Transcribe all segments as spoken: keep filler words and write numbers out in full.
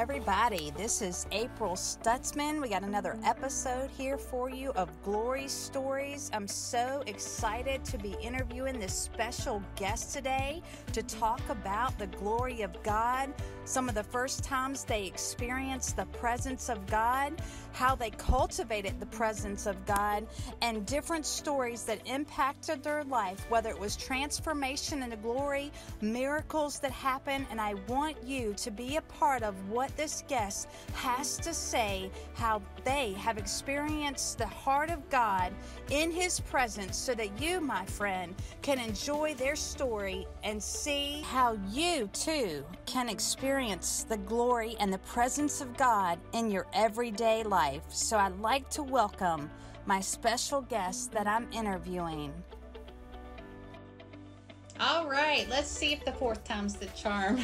everybody. This is April Stutzman. We got another episode here for you of Glory Stories. I'm so excited to be interviewing this special guest today to talk about the glory of God, some of the first times they experienced the presence of God, how they cultivated the presence of God, and different stories that impacted their life, whether it was transformation into glory, miracles that happen, and I want you to be a part of what this guest has to say, how they have experienced the heart of God in His presence, so that you, my friend, can enjoy their story and see how you too can experience the glory and the presence of God in your everyday life. So I'd like to welcome my special guest that I'm interviewing. All right, let's see if the fourth time's the charm.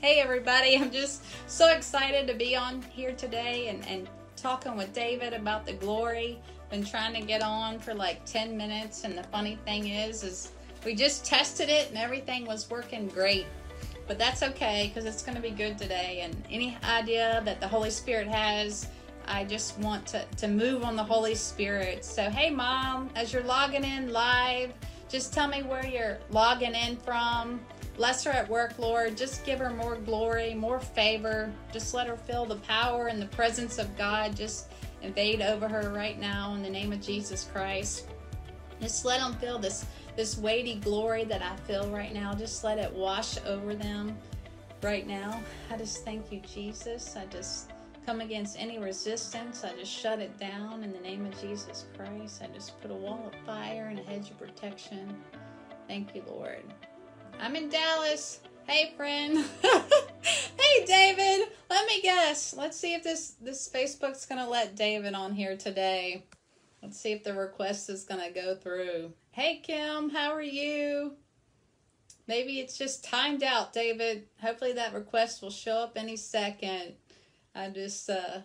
Hey everybody, I'm just so excited to be on here today and, and talking with David about the glory. Been trying to get on for like ten minutes, and the funny thing is, is we just tested it and everything was working great. But that's okay, because it's going to be good today, and any idea that the Holy Spirit has, I just want to, to move on the Holy Spirit. So hey Mom, as you're logging in live, just tell me where you're logging in from. Bless her at work, Lord. Just give her more glory, more favor. Just let her feel the power and the presence of God. Just invade over her right now in the name of Jesus Christ. Just let them feel this, this weighty glory that I feel right now. Just let it wash over them right now. I just thank you, Jesus. I just come against any resistance. I just shut it down in the name of Jesus Christ. I just put a wall of fire and a hedge of protection. Thank you, Lord. I'm in Dallas. Hey, friend. Hey, David. Let me guess. Let's see if this, this Facebook's going to let David on here today. Let's see if the request is going to go through. Hey, Kim. How are you? Maybe it's just timed out, David. Hopefully that request will show up any second. I just uh,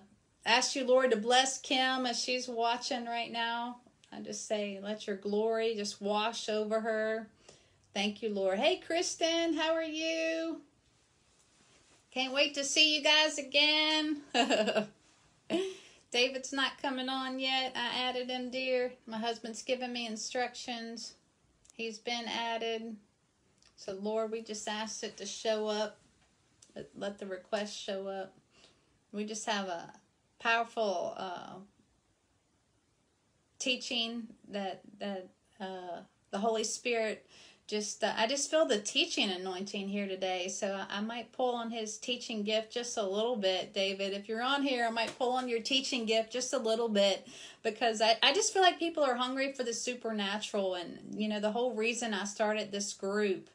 ask you, Lord, to bless Kim as she's watching right now. I just say, let your glory just wash over her. Thank you, Lord. Hey, Kristen, how are you? Can't wait to see you guys again. David's not coming on yet. I added him, dear. My husband's giving me instructions. He's been added. So, Lord, we just asked it to show up. Let the request show up. We just have a powerful uh, teaching that that uh, the Holy Spirit just, uh, I just feel the teaching anointing here today. So I, I might pull on his teaching gift just a little bit, David. If you're on here, I might pull on your teaching gift just a little bit, because I, I just feel like people are hungry for the supernatural. And, you know, the whole reason I started this group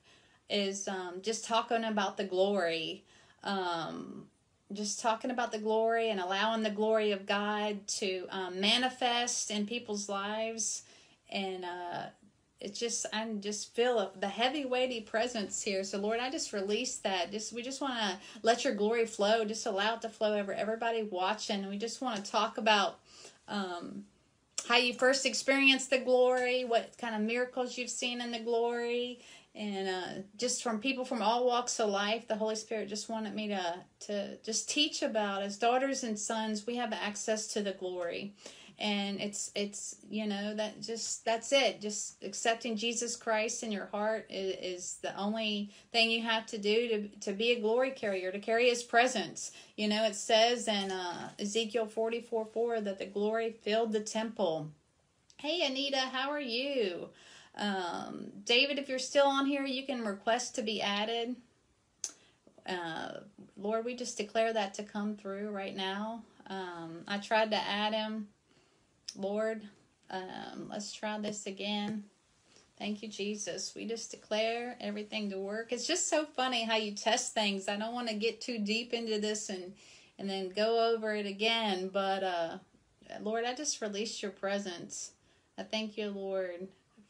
is um, just talking about the glory. Um Just talking about the glory and allowing the glory of God to um, manifest in people's lives. And uh, it's just, I just feel the heavy, weighty presence here. So, Lord, I just release that. Just We just want to let your glory flow. Just allow it to flow over everybody watching. And we just want to talk about um, how you first experienced the glory, what kind of miracles you've seen in the glory. And uh, just from people from all walks of life, the Holy Spirit just wanted me to, to just teach about, as daughters and sons, we have access to the glory. And it's, it's you know, that just that's it. Just accepting Jesus Christ in your heart is, is the only thing you have to do to, to be a glory carrier, to carry His presence. You know, it says in uh, Ezekiel forty-four four that the glory filled the temple. Hey, Anita, how are you? Um, David, if you're still on here, you can request to be added. Uh, Lord, we just declare that to come through right now. Um, I tried to add him. Lord, um, let's try this again. Thank you, Jesus. We just declare everything to work. It's just so funny how you test things. I don't want to get too deep into this and, and then go over it again. But, uh, Lord, I just release your presence. I thank you, Lord,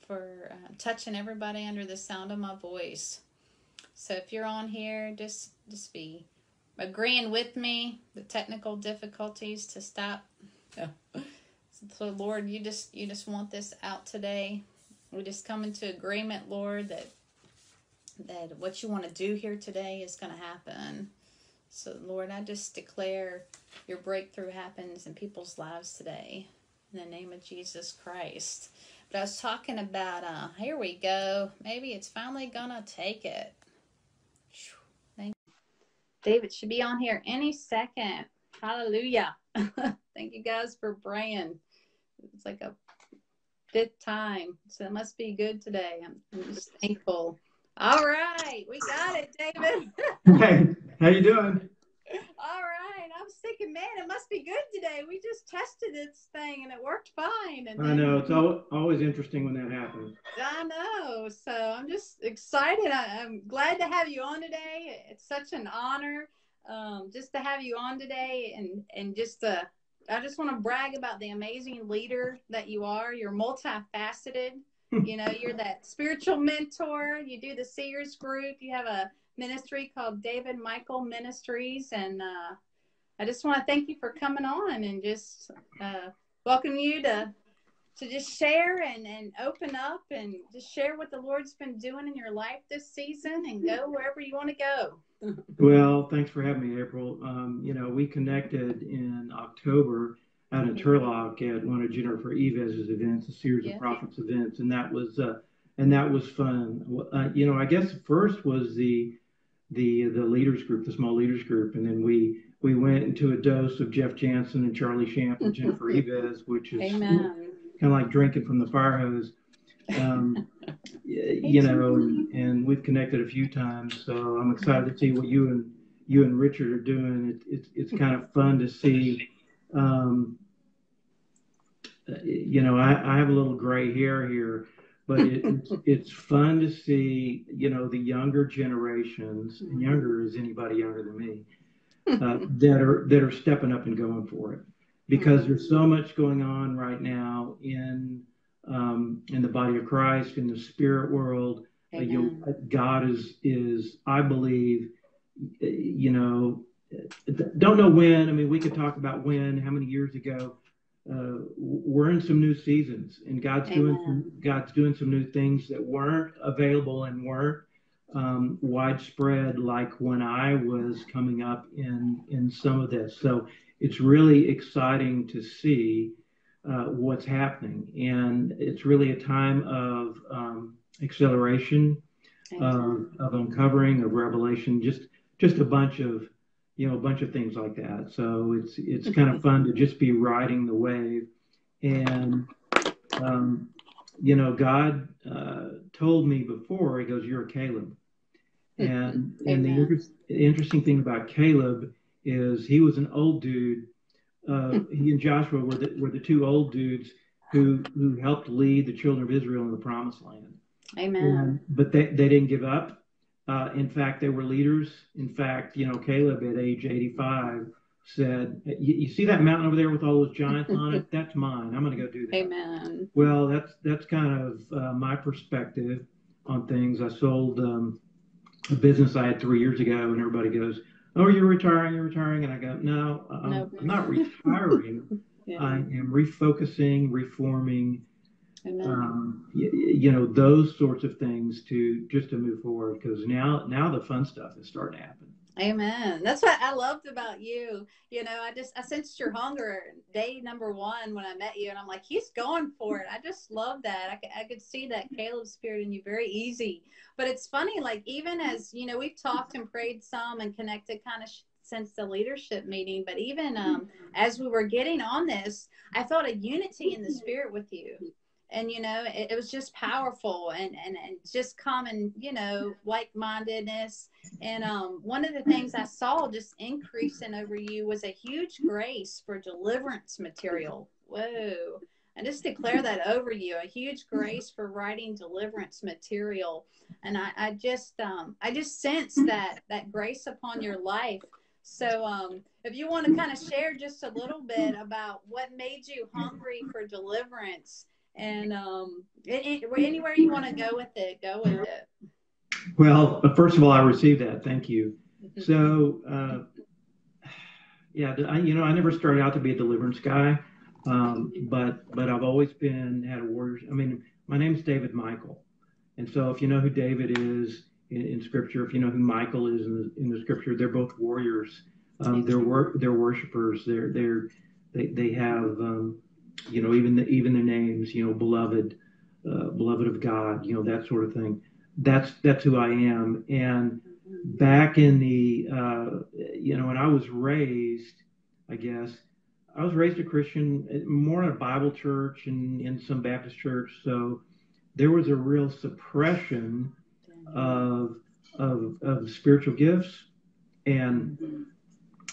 for uh, touching everybody under the sound of my voice. So if you're on here, just just be agreeing with me, the technical difficulties to stop. Yeah. So Lord, you just you just want this out today. We just come into agreement, Lord, that that what you want to do here today is going to happen. So, Lord, I just declare your breakthrough happens in people's lives today in the name of Jesus Christ. But I was talking about, uh, here we go. Maybe it's finally going to take it. Thank you. David should be on here any second. Hallelujah. Thank you guys for praying. It's like a fifth time. So it must be good today. I'm, I'm just thankful. All right. We got it, David. Hey, how you doing? All right. I was thinking, man, it must be good today. We just tested this thing and it worked fine. And I know. It's al always interesting when that happens. I know. So I'm just excited. I, I'm glad to have you on today. It's such an honor um, just to have you on today. And, and just to, I just want to brag about the amazing leader that you are. You're multifaceted. You know, you're that spiritual mentor. You do the Seers group. You have a ministry called David Michael Ministries. And uh, I just want to thank you for coming on and just uh, welcome you to to just share and, and open up and just share what the Lord's been doing in your life this season and go wherever you want to go. Well, thanks for having me, April. Um, you know, we connected in October out in Turlock at one of Jennifer Eve's events, a series yeah. of prophets events, and that was uh, and that was fun. Uh, you know, I guess first was the the the leaders group, the small leaders group, and then we we went into a dose of Jeff Janssen and Charlie Shamp and Jennifer Eve's, which is Amen. kind of like drinking from the fire hose, um, you know. And, and we've connected a few times, so I'm excited to see what you and you and Richard are doing. It, it, it's kind of fun to see. Um, you know, I, I have a little gray hair here, but it, it's, it's fun to see, you know, the younger generations, and younger is anybody younger than me, uh, that are, that are stepping up and going for it, because there's so much going on right now in, um, in the body of Christ, in the spirit world. Uh, you, God is, is, I believe, you know, don't know when. I mean, we could talk about when, how many years ago. Uh, we're in some new seasons, and God's Amen. doing some, God's doing some new things that weren't available and weren't um, widespread like when I was coming up in in some of this. So it's really exciting to see uh, what's happening, and it's really a time of um, acceleration, of, of uncovering, of revelation, just just a bunch of. You know, a bunch of things like that. So it's it's kind of fun to just be riding the wave. And, um, you know, God uh, told me before, he goes, you're a Caleb. And, and the inter interesting thing about Caleb is he was an old dude. Uh, he and Joshua were the, were the two old dudes who, who helped lead the children of Israel in the promised land. Amen. And, but they, they didn't give up. Uh, in fact, they were leaders. In fact, you know, Caleb at age eighty-five said, you see that mountain over there with all those giants on it? That's mine. I'm going to go do that. Amen. Well, that's that's kind of uh, my perspective on things. I sold um, a business I had three years ago, and everybody goes, oh, you're retiring, you're retiring. And I go, no, I'm, nope. I'm not retiring. Yeah. I am refocusing, reforming. Um, you, you know, those sorts of things to just to move forward, because now now the fun stuff is starting to happen. Amen. That's what I loved about you. You know, I just I sensed your hunger day number one when I met you, and I'm like, he's going for it. I just love that. I, I could see that Caleb spirit in you very easy. But it's funny, like even as, you know, we've talked and prayed some and connected kind of since the leadership meeting, but even um, as we were getting on this, I felt a unity in the spirit with you. And, you know, it, it was just powerful and, and, and just common, you know, like-mindedness. And um, one of the things I saw just increasing over you was a huge grace for deliverance material. Whoa. I just declare that over you, a huge grace for writing deliverance material. And I, I just um, I just sense that, that grace upon your life. So um, if you want to kind of share just a little bit about what made you hungry for deliverance, and um, it, it, anywhere you want to go with it, go with it. Well, first of all, I received that. Thank you. So, uh, yeah, I, you know, I never started out to be a deliverance guy, um, but but I've always been had a warrior. I mean, my name is David Michael, and so if you know who David is, in, in scripture. If you know who Michael is in the, in the scripture, they're both warriors. Um, they're wor they're worshipers. They're they're they they have um, you know, even the, even their names, you know, beloved, uh, beloved of God, you know, that sort of thing. That's that's who I am. And back in the uh, you know, when I was raised, I guess I was raised a Christian, more in a Bible church and in some Baptist church. So there was a real suppression of of, of spiritual gifts and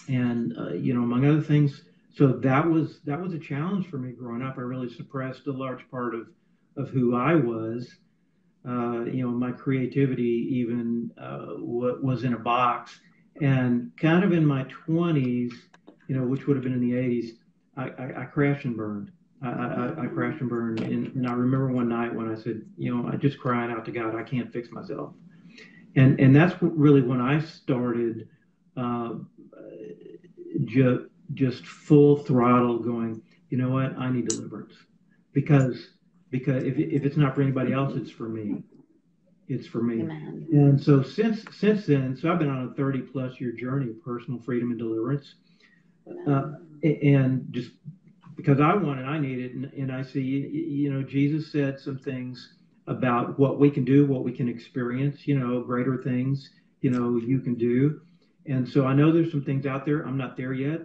and uh, you know, among other things. So that was that was a challenge for me growing up. I really suppressed a large part of of who I was. Uh, you know, my creativity even uh, was in a box. And kind of in my twenties, you know, which would have been in the eighties, I, I, I crashed and burned. I, I, I crashed and burned. And, and I remember one night when I said, you know, I just cried out to God, I can't fix myself. And, and that's really when I started uh, just, just full throttle going, you know what, I need deliverance. Because because if, if it's not for anybody else, it's for me. It's for me. Amen. And so since since then, so I've been on a thirty plus year journey of personal freedom and deliverance. Uh, and just because I want it, I need it. And, and I see, you know, Jesus said some things about what we can do, what we can experience, you know, greater things, you know, you can do. And so I know there's some things out there. I'm not there yet.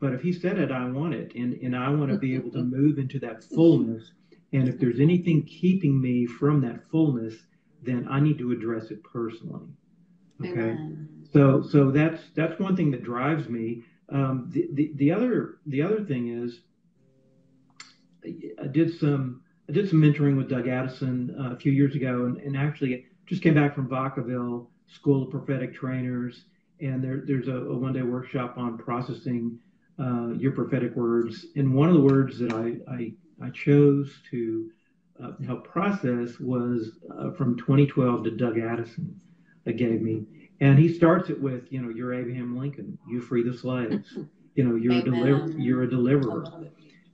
But if he said it, I want it. And, and I want to be able to move into that fullness. And if there's anything keeping me from that fullness, then I need to address it personally. Okay. Amen. So so that's that's one thing that drives me. Um, the, the, the other the other thing is I did some I did some mentoring with Doug Addison uh, a few years ago, and, and actually just came back from Vacaville School of Prophetic Trainers, and there, there's a, a one day workshop on processing uh, your prophetic words. And one of the words that I I, I chose to uh, help process was uh, from twenty twelve that Doug Addison uh, gave me. And he starts it with, you know, you're Abraham Lincoln, you free the slaves, you know, you're, a, deliver you're a deliverer.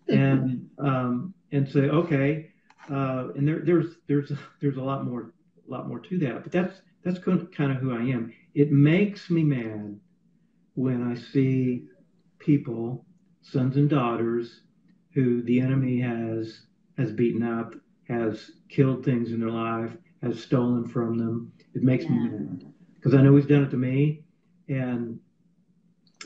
And, um, and say, okay. Uh, and there, there's, there's, there's a lot more, a lot more to that, but that's, that's kind of who I am. It makes me mad when I see people, sons and daughters, who the enemy has, has beaten up, has killed things in their life, has stolen from them. It makes yeah. me mad. Because I know he's done it to me, and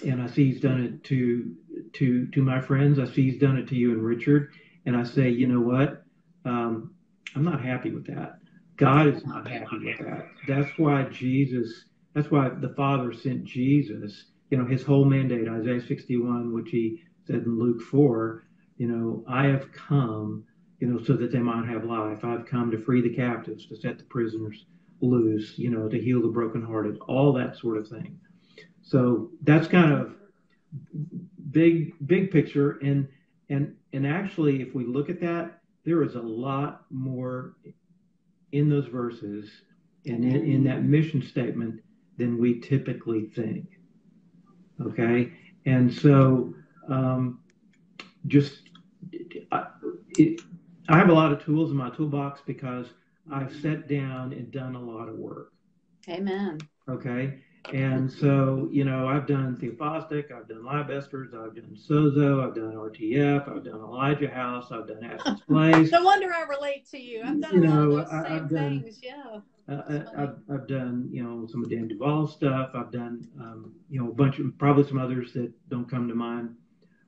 and I see he's done it to to to my friends. I see he's done it to you and Richard, and I say, you know what? Um, I'm not happy with that. God is not happy with that. That's why Jesus. That's why the Father sent Jesus. You know, his whole mandate, Isaiah sixty-one, which he said in Luke four. You know, I have come, you know, so that they might have life. I've come to free the captives, to set the prisoners loose, you know, to heal the brokenhearted, all that sort of thing. So that's kind of big, big picture. And and and actually, if we look at that, there is a lot more in those verses and in, in that mission statement than we typically think. Okay, and so um, just I, it, I have a lot of tools in my toolbox because I've sat down and done a lot of work. Amen. Okay. And so, you know, I've done Theophostic, I've done Live Esters, I've done Sozo, I've done R T F, I've done Elijah House, I've done Aslan's Place. No wonder I relate to you. I've done you a lot know, of those same I've done, things. Yeah. Uh, I've, I've done, you know, some of Dan Duvall's stuff. I've done, um, you know, a bunch of, probably some others that don't come to mind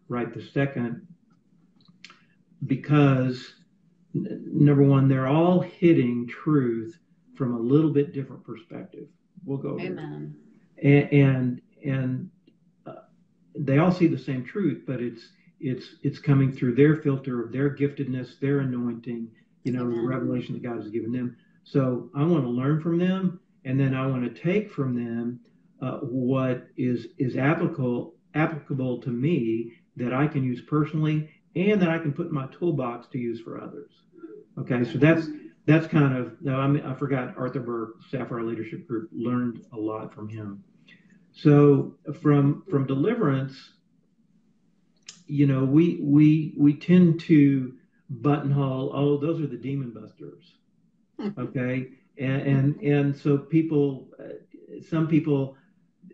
right this second. Because number one, they're all hitting truth from a little bit different perspective. We'll go over Amen. It. And and, and uh, they all see the same truth, but it's it's it's coming through their filter of their giftedness, their anointing, you know, Amen. The revelation that God has given them. So I want to learn from them, and then I want to take from them uh, what is is applicable applicable to me that I can use personally, and that I can put in my toolbox to use for others. Okay, so that's that's kind of, no, I, mean, I forgot Arthur Burke, Sapphire Leadership Group, learned a lot from him. So from from deliverance, you know, we we we tend to buttonhole, oh, those are the demon busters, okay? And, and, and so people, uh, some people,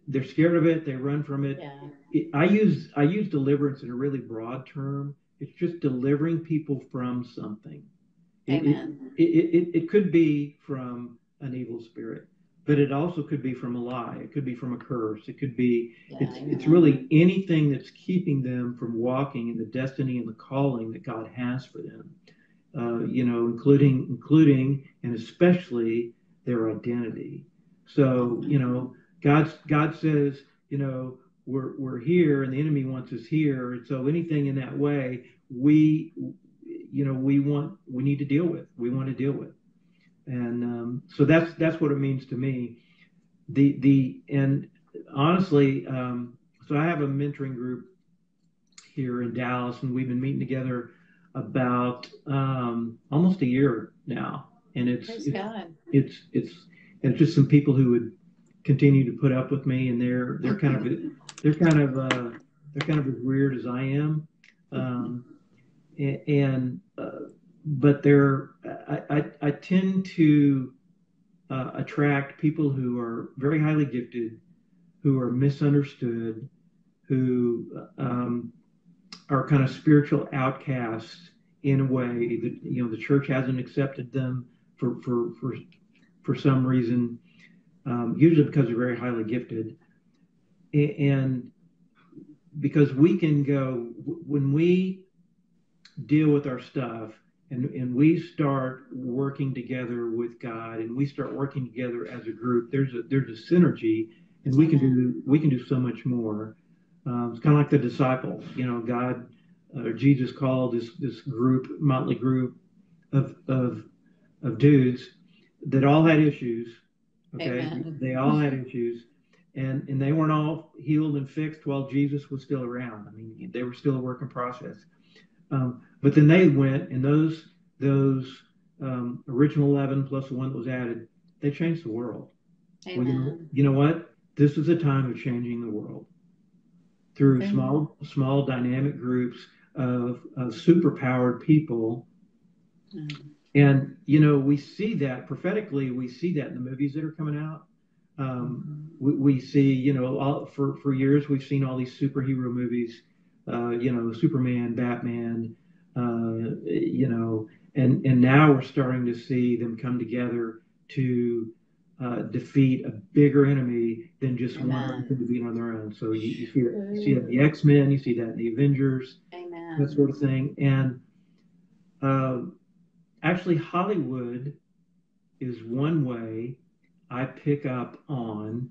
they're scared of it. They run from it. Yeah. it. I use, I use deliverance in a really broad term. It's just delivering people from something. Amen. It, it, it, it could be from an evil spirit, but it also could be from a lie. It could be from a curse. It could be, yeah, it's, it's really anything that's keeping them from walking in the destiny and the calling that God has for them. Uh, you know, including, including, and especially their identity. So, you know, God's, God says, you know, we're, we're here and the enemy wants us here. And so anything in that way, we, you know, we want, we need to deal with, we want to deal with. And um, so that's, that's what it means to me. The, the, and honestly, um, so I have a mentoring group here in Dallas, and we've been meeting together about um, almost a year now, and it's it's, it's it's and it's just some people who would continue to put up with me, and they're they're kind of they're kind of uh, they're kind of as weird as I am, um, and, and uh, but they're I, I I tend to uh, attract people who are very highly gifted, who are misunderstood, who um, are kind of spiritual outcasts in a way that, you know, the church hasn't accepted them for, for, for, for some reason, um, usually because they're very highly gifted. And because we can go, when we deal with our stuff and, and we start working together with God and we start working together as a group, there's a, there's a synergy, and we can do, we can do so much more. Um, it's kind of like the disciples, you know, God, uh, Jesus called this, this group, motley group of, of, of dudes that all had issues. Okay. Amen. They all had issues, and, and they weren't all healed and fixed while Jesus was still around. I mean, they were still a work in process. Um, but then they went, and those, those um, original eleven plus the one that was added, they changed the world. Amen. Well, you know what? This is a time of changing the world. Through Amen. small, small dynamic groups of, of superpowered people. Mm. And, you know, we see that prophetically, we see that in the movies that are coming out. Um, mm. we, we see, you know, all, for, for years, we've seen all these superhero movies, uh, you know, Superman, Batman, uh, you know, and, and now we're starting to see them come together to Uh, defeat a bigger enemy than just Amen. One to be on their own. So you, you see that, you see that in the X-Men, you see that in the Avengers, Amen. That sort of thing. And uh, actually, Hollywood is one way I pick up on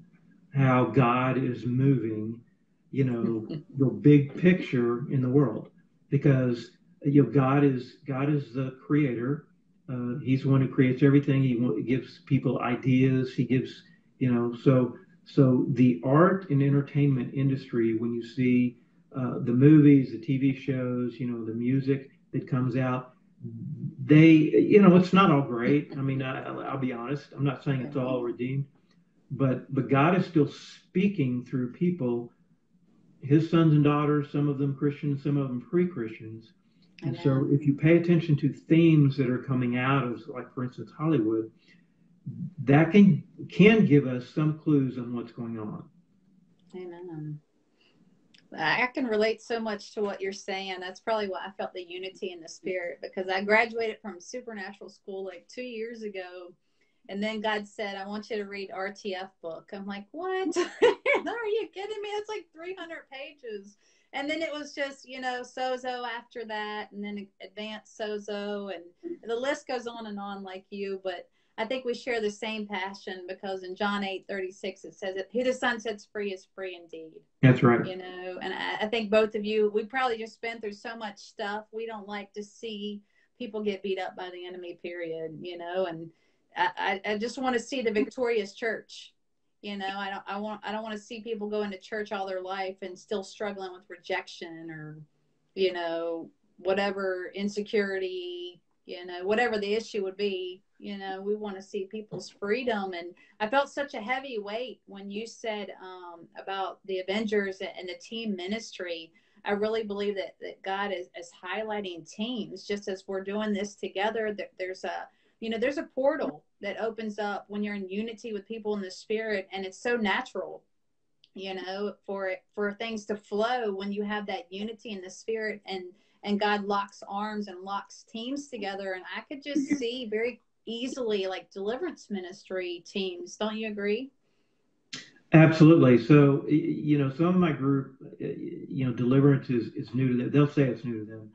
how God is moving, you know, the big picture in the world, because you know God is God is the creator. Uh, he's the one who creates everything. He gives people ideas. He gives, you know, so so the art and entertainment industry, when you see uh, the movies, the T V shows, you know, the music that comes out, they, you know, it's not all great. I mean, I, I'll be honest. I'm not saying it's all redeemed, but but God is still speaking through people, his sons and daughters, some of them Christians, some of them pre-Christians. And so if you pay attention to themes that are coming out of, like, for instance, Hollywood, that can can give us some clues on what's going on. Amen. I can relate so much to what you're saying. That's probably why I felt the unity in the spirit, because I graduated from supernatural school like two years ago. And then God said, I want you to read R T F book. I'm like, what? Are you kidding me? That's like three hundred pages. And then it was just, you know, Sozo after that, and then advanced Sozo, and the list goes on and on like you. But I think we share the same passion, because in John eight thirty-six, it says that who the Son sets free is free indeed. That's right. You know, and I, I think both of you, we probably just been through so much stuff. We don't like to see people get beat up by the enemy, period, you know. And I, I just want to see the victorious church. You know, I don't, I want, I don't want to see people going to church all their life and still struggling with rejection or, you know, whatever insecurity, you know, whatever the issue would be. You know, we want to see people's freedom. And I felt such a heavy weight when you said um, about the Avengers and the team ministry. I really believe that, that God is, is highlighting teams, just as we're doing this together, that there's a, You know, there's a portal that opens up when you're in unity with people in the spirit, and it's so natural, you know, for it, for things to flow when you have that unity in the spirit, and and God locks arms and locks teams together. And I could just see very easily like deliverance ministry teams. Don't you agree? Absolutely. So, you know, some of my group, you know, deliverance is, is new to them. They'll say it's new to them.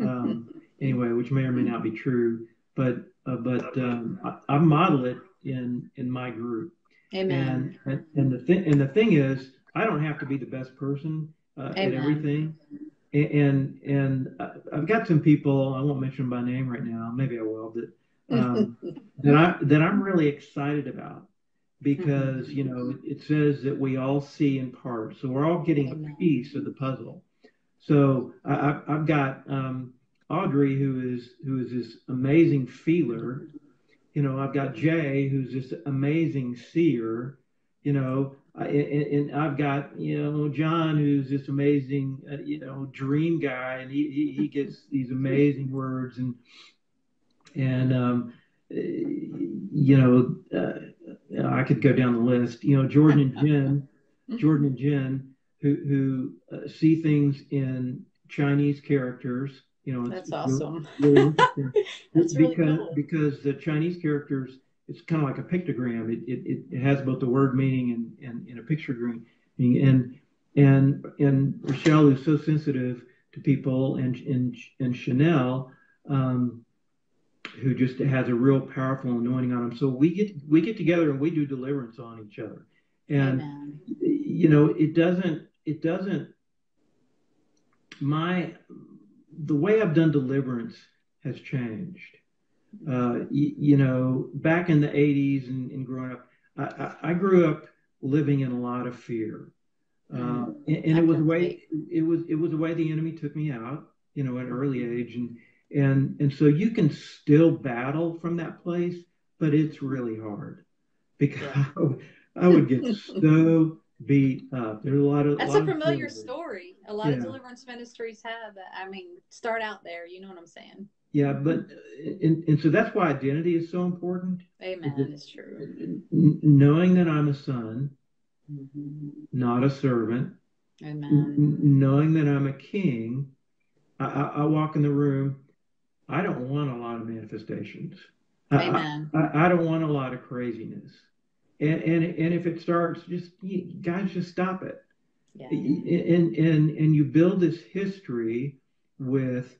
Um, anyway, which may or may not be true, but, uh, but um, I, I model it in, in my group. Amen. And, and, and, the th- and the thing is, I don't have to be the best person uh, at everything. And, and, and I've got some people, I won't mention by name right now, maybe I will, but um, that, I, that I'm really excited about. Because, you know, it says that we all see in part. So we're all getting a piece of the puzzle. So I, I've got um, Audrey, who is who is this amazing feeler. You know, I've got Jay, who's this amazing seer. You know, I, and, and I've got, you know, John, who's this amazing, uh, you know, dream guy. And he, he, he gets these amazing words. And, and um, you know... Uh, I could go down the list, you know, Jordan and Jen, Jordan and Jen, who, who uh, see things in Chinese characters, you know. That's it's, awesome. Really, That's because, really cool. Because the Chinese characters, it's kind of like a pictogram. It, it it has both the word meaning and, and, and a pictogram. And, and, and Rochelle, who's so sensitive to people, and, and, and Chanel, um, who just has a real powerful anointing on them. So we get we get together and we do deliverance on each other. And Amen. You know, it doesn't it doesn't my the way I've done deliverance has changed. Uh, you, you know, back in the eighties and, and growing up, I, I, I grew up living in a lot of fear, uh, mm, and, and it was a way it was it was a way the enemy took me out. You know, at an early age and. And and so you can still battle from that place, but it's really hard because yeah. I, would, I would get so beat up. There's a lot of that's lot a familiar story. A lot yeah. of deliverance ministries have that. I mean, start out there. You know what I'm saying? Yeah, but and and so that's why identity is so important. Amen. It, it's true. Knowing that I'm a son, mm-hmm. not a servant. Amen. N- knowing that I'm a king, I, I, I walk in the room. I don't want a lot of manifestations. Amen. I, I, I don't want a lot of craziness. And and and if it starts, just you guys just stop it. Yeah. And and and you build this history with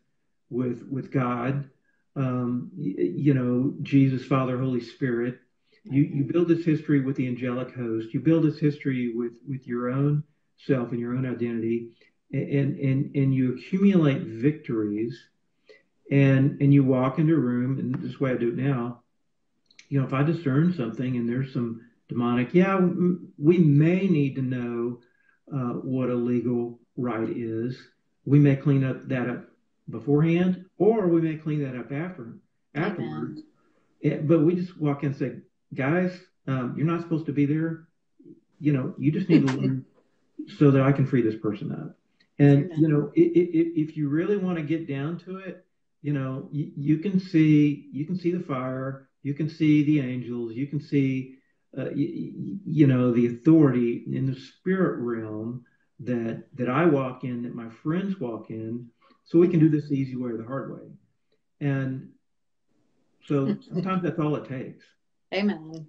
with with God, um, you know, Jesus, Father, Holy Spirit. You you build this history with the angelic host. You build this history with with your own self and your own identity, and and and you accumulate victories. And and you walk into a room, and this is the way I do it now. You know, if I discern something and there's some demonic, yeah, we may need to know uh, what a legal right is. We may clean up that up beforehand, or we may clean that up after afterwards. It, but we just walk in and say, guys, um, you're not supposed to be there. You know, you just need to learn so that I can free this person up. And, Amen. You know, it, it, if you really want to get down to it, you know, you, you can see, you can see the fire, you can see the angels, you can see, uh, you, you know, the authority in the spirit realm that, that I walk in, that my friends walk in, so we can do this the easy way or the hard way. And so sometimes that's all it takes. Amen.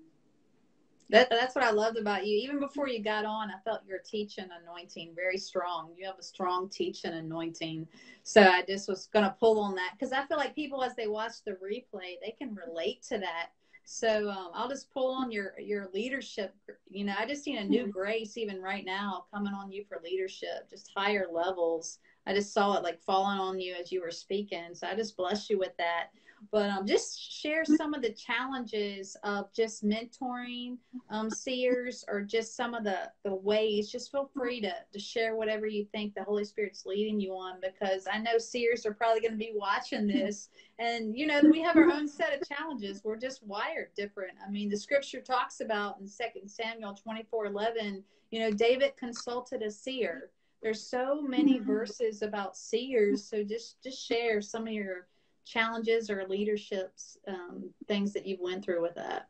That, that's what I loved about you. Even before you got on, I felt your teaching anointing very strong. You have a strong teaching anointing. So I just was going to pull on that because I feel like people, as they watch the replay, they can relate to that. So um, I'll just pull on your, your leadership. You know, I just need a new grace even right now coming on you for leadership, just higher levels. I just saw it like falling on you as you were speaking. So I just bless you with that. But um, just share some of the challenges of just mentoring um, seers, or just some of the, the ways. Just feel free to, to share whatever you think the Holy Spirit's leading you on, because I know seers are probably going to be watching this. And, you know, we have our own set of challenges. We're just wired different. I mean, the scripture talks about in Second Samuel twenty-four eleven, you know, David consulted a seer. There's so many verses about seers. So just, just share some of your challenges or leaderships, um, things that you've went through with that?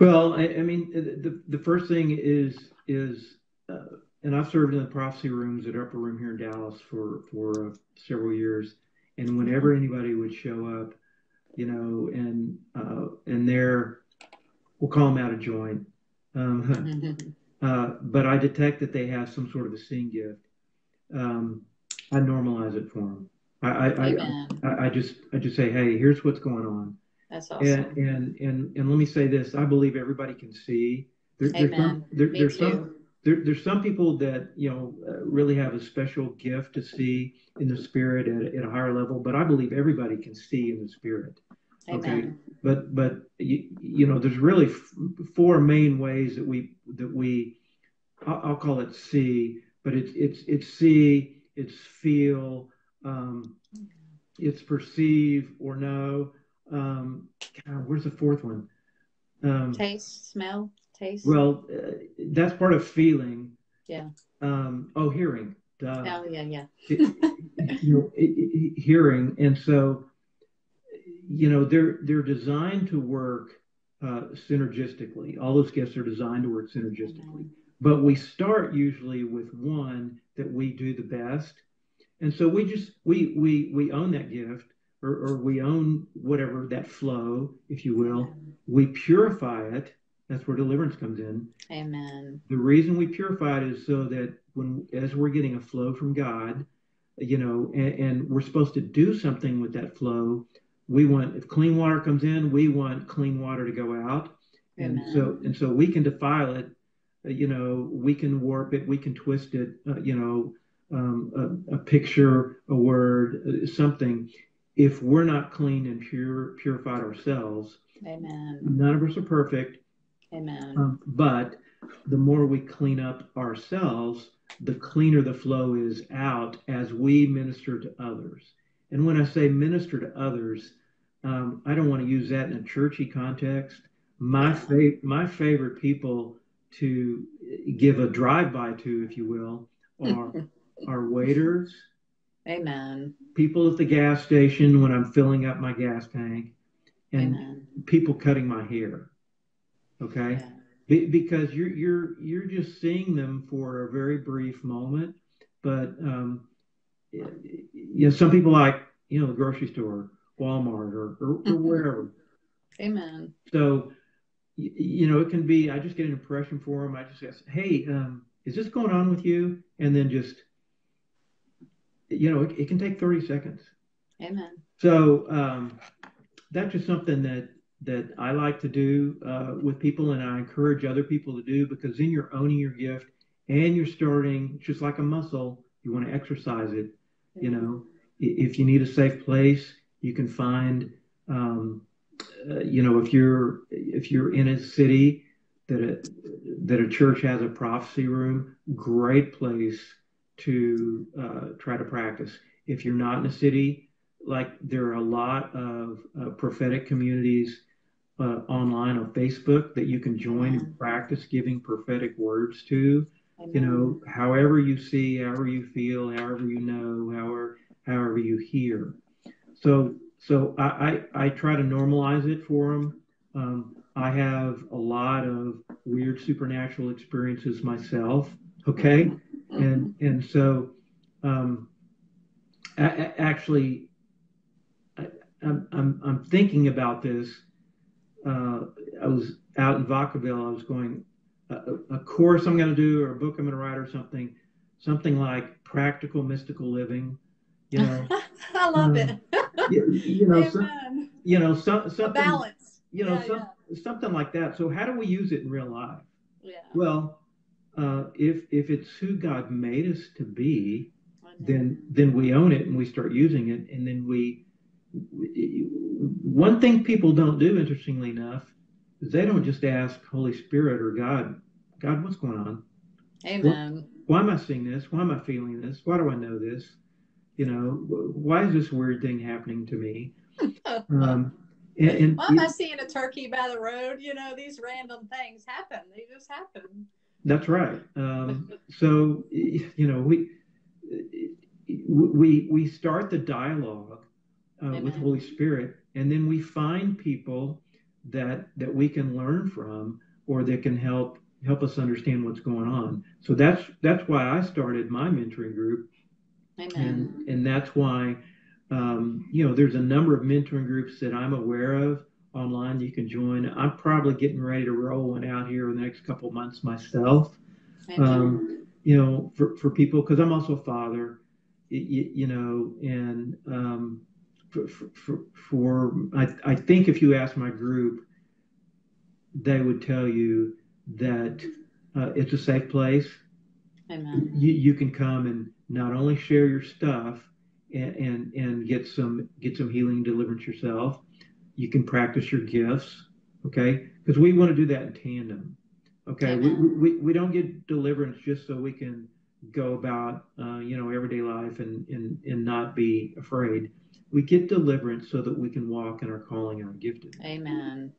Well, I, I mean, the, the first thing is, is uh, and I've served in the prophecy rooms at Upper Room here in Dallas for, for uh, several years. And whenever anybody would show up, you know, and, uh, and they're, we'll call them out of joint. Um, uh, but I detect that they have some sort of a seeing gift. Um, I normalize it for them. I I, I I just I just say, hey, here's what's going on. That's awesome. And and and, and let me say this: I believe everybody can see. There, Amen. There's some, there, me there's too. Some there, there's some people that you know uh, really have a special gift to see in the spirit at, at a higher level. But I believe everybody can see in the spirit. Amen. Okay. But but you, you know, there's really f four main ways that we that we I'll, I'll call it see, but it's it's it's see, it's feel. Um, it's perceive or know. Um, God, where's the fourth one? Um, taste, smell, taste. Well, uh, that's part of feeling. Yeah. Um, oh, hearing. Duh. Oh, yeah, yeah. it, you know, it, it, hearing, and so you know they're they're designed to work uh, synergistically. All those gifts are designed to work synergistically, okay. But we start usually with one that we do the best. And so we just, we, we, we own that gift, or, or we own whatever, that flow, if you will. We purify it. That's where deliverance comes in. Amen. The reason we purify it is so that when, as we're getting a flow from God, you know, and, and we're supposed to do something with that flow. We want, if clean water comes in, we want clean water to go out. Amen. And so, and so we can defile it, you know, we can warp it, we can twist it, uh, you know, Um, a, a picture, a word, something. If we're not clean and pure, purified ourselves, Amen. None of us are perfect. Amen. Um, but the more we clean up ourselves, the cleaner the flow is out as we minister to others. And when I say minister to others, um, I don't want to use that in a churchy context. My fa my favorite people to give a drive-by to, if you will, are our waiters, Amen. People at the gas station when I'm filling up my gas tank, and Amen. People cutting my hair. Okay, yeah. Be because you're you're you're just seeing them for a very brief moment, but um, you know, some people like you know the grocery store, Walmart, or or, or wherever. Amen. So you, you know it can be. I just get an impression for them. I just ask, hey, um, is this going on with you? And then just you know, it, it can take thirty seconds. Amen. So um, that's just something that, that I like to do uh, with people, and I encourage other people to do, because then you're owning your gift and you're starting just like a muscle. You want to exercise it. Mm-hmm. You know, if you need a safe place, you can find, um, uh, you know, if you're, if you're in a city that a, that a church has a prophecy room, great place to uh, try to practice. If you're not in a city, like there are a lot of uh, prophetic communities uh, online on Facebook that you can join Amen. And practice giving prophetic words to, Amen. You know, however you see, however you feel, however you know, however, however you hear. So, so I, I, I try to normalize it for them. Um, I have a lot of weird supernatural experiences myself. Okay. And, and so, um, I, I actually, I, I'm, I'm, I'm thinking about this. Uh, I was out in Vacaville. I was going, a, a course I'm going to do, or a book I'm going to write, or something, something like practical, mystical living, you know, I love um, it. you, you know, some, you know, some, something, balance. you know, yeah, some, yeah. something like that. So how do we use it in real life? Yeah. Well, Uh, if if it's who God made us to be, then then we own it and we start using it, and then we, we. One thing people don't do, interestingly enough, is they don't just ask Holy Spirit or God, God, what's going on? Amen. Why, why am I seeing this? Why am I feeling this? Why do I know this? You know, why is this weird thing happening to me? Um, and, and, why am I seeing a turkey by the road? You know, these random things happen. They just happen. That's right. Um, so, you know, we, we, we start the dialogue uh, with Holy Spirit. And then we find people that that we can learn from, or that can help help us understand what's going on. So that's that's why I started my mentoring group. Amen. And, and that's why, um, you know, there's a number of mentoring groups that I'm aware of online you can join. I'm probably getting ready to roll one out here in the next couple of months myself. Um, you know, for, for people, because I'm also a father, you, you know, and um, for, for, for I, I think if you ask my group, they would tell you that uh, it's a safe place. Amen. You, you can come and not only share your stuff and, and and get some get some healing deliverance yourself, you can practice your gifts, okay? Because we want to do that in tandem, okay? We, we we don't get deliverance just so we can go about uh, you know, everyday life and and and not be afraid. We get deliverance so that we can walk in our calling and our gifting. Amen.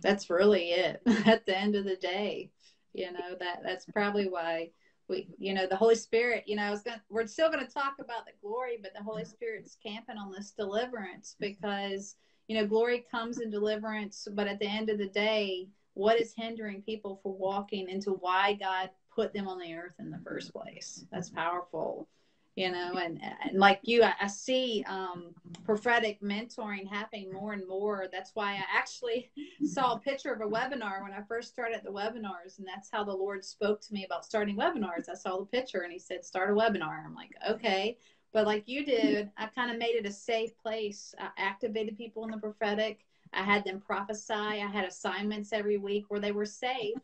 That's really it. At the end of the day, you know, that that's probably why. We, you know, the Holy Spirit, you know, I was gonna, we're still going to talk about the glory, but the Holy Spirit's camping on this deliverance because, you know, glory comes in deliverance. But at the end of the day, what is hindering people from walking into why God put them on the earth in the first place? That's powerful, you know, and, and like you, I, I see um, prophetic mentoring happening more and more. That's why I actually saw a picture of a webinar when I first started the webinars, and that's how the Lord spoke to me about starting webinars. I saw the picture and he said, start a webinar. I'm like, okay. But like you did, I kind of made it a safe place. I activated people in the prophetic. I had them prophesy. I had assignments every week where they were safe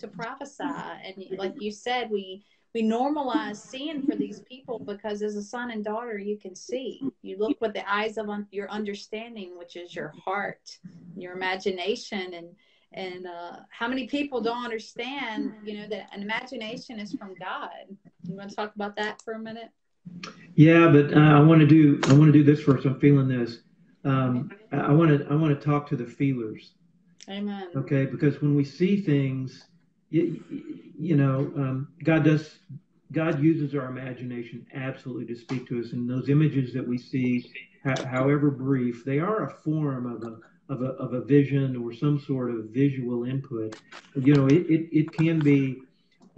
to prophesy. And like you said, we We normalize seeing for these people because as a son and daughter, you can see. You look with the eyes of un- your understanding, which is your heart, your imagination, and and uh, how many people don't understand, you know, that an imagination is from God. You want to talk about that for a minute? Yeah, but uh, I want to do I want to do this first. I'm feeling this. Um, I want to I want to talk to the feelers. Amen. Okay, because when we see things. You, you know, um, God does. God uses our imagination absolutely to speak to us, and those images that we see, ha- however brief, they are a form of a of a of a vision or some sort of visual input. You know, it it, it can be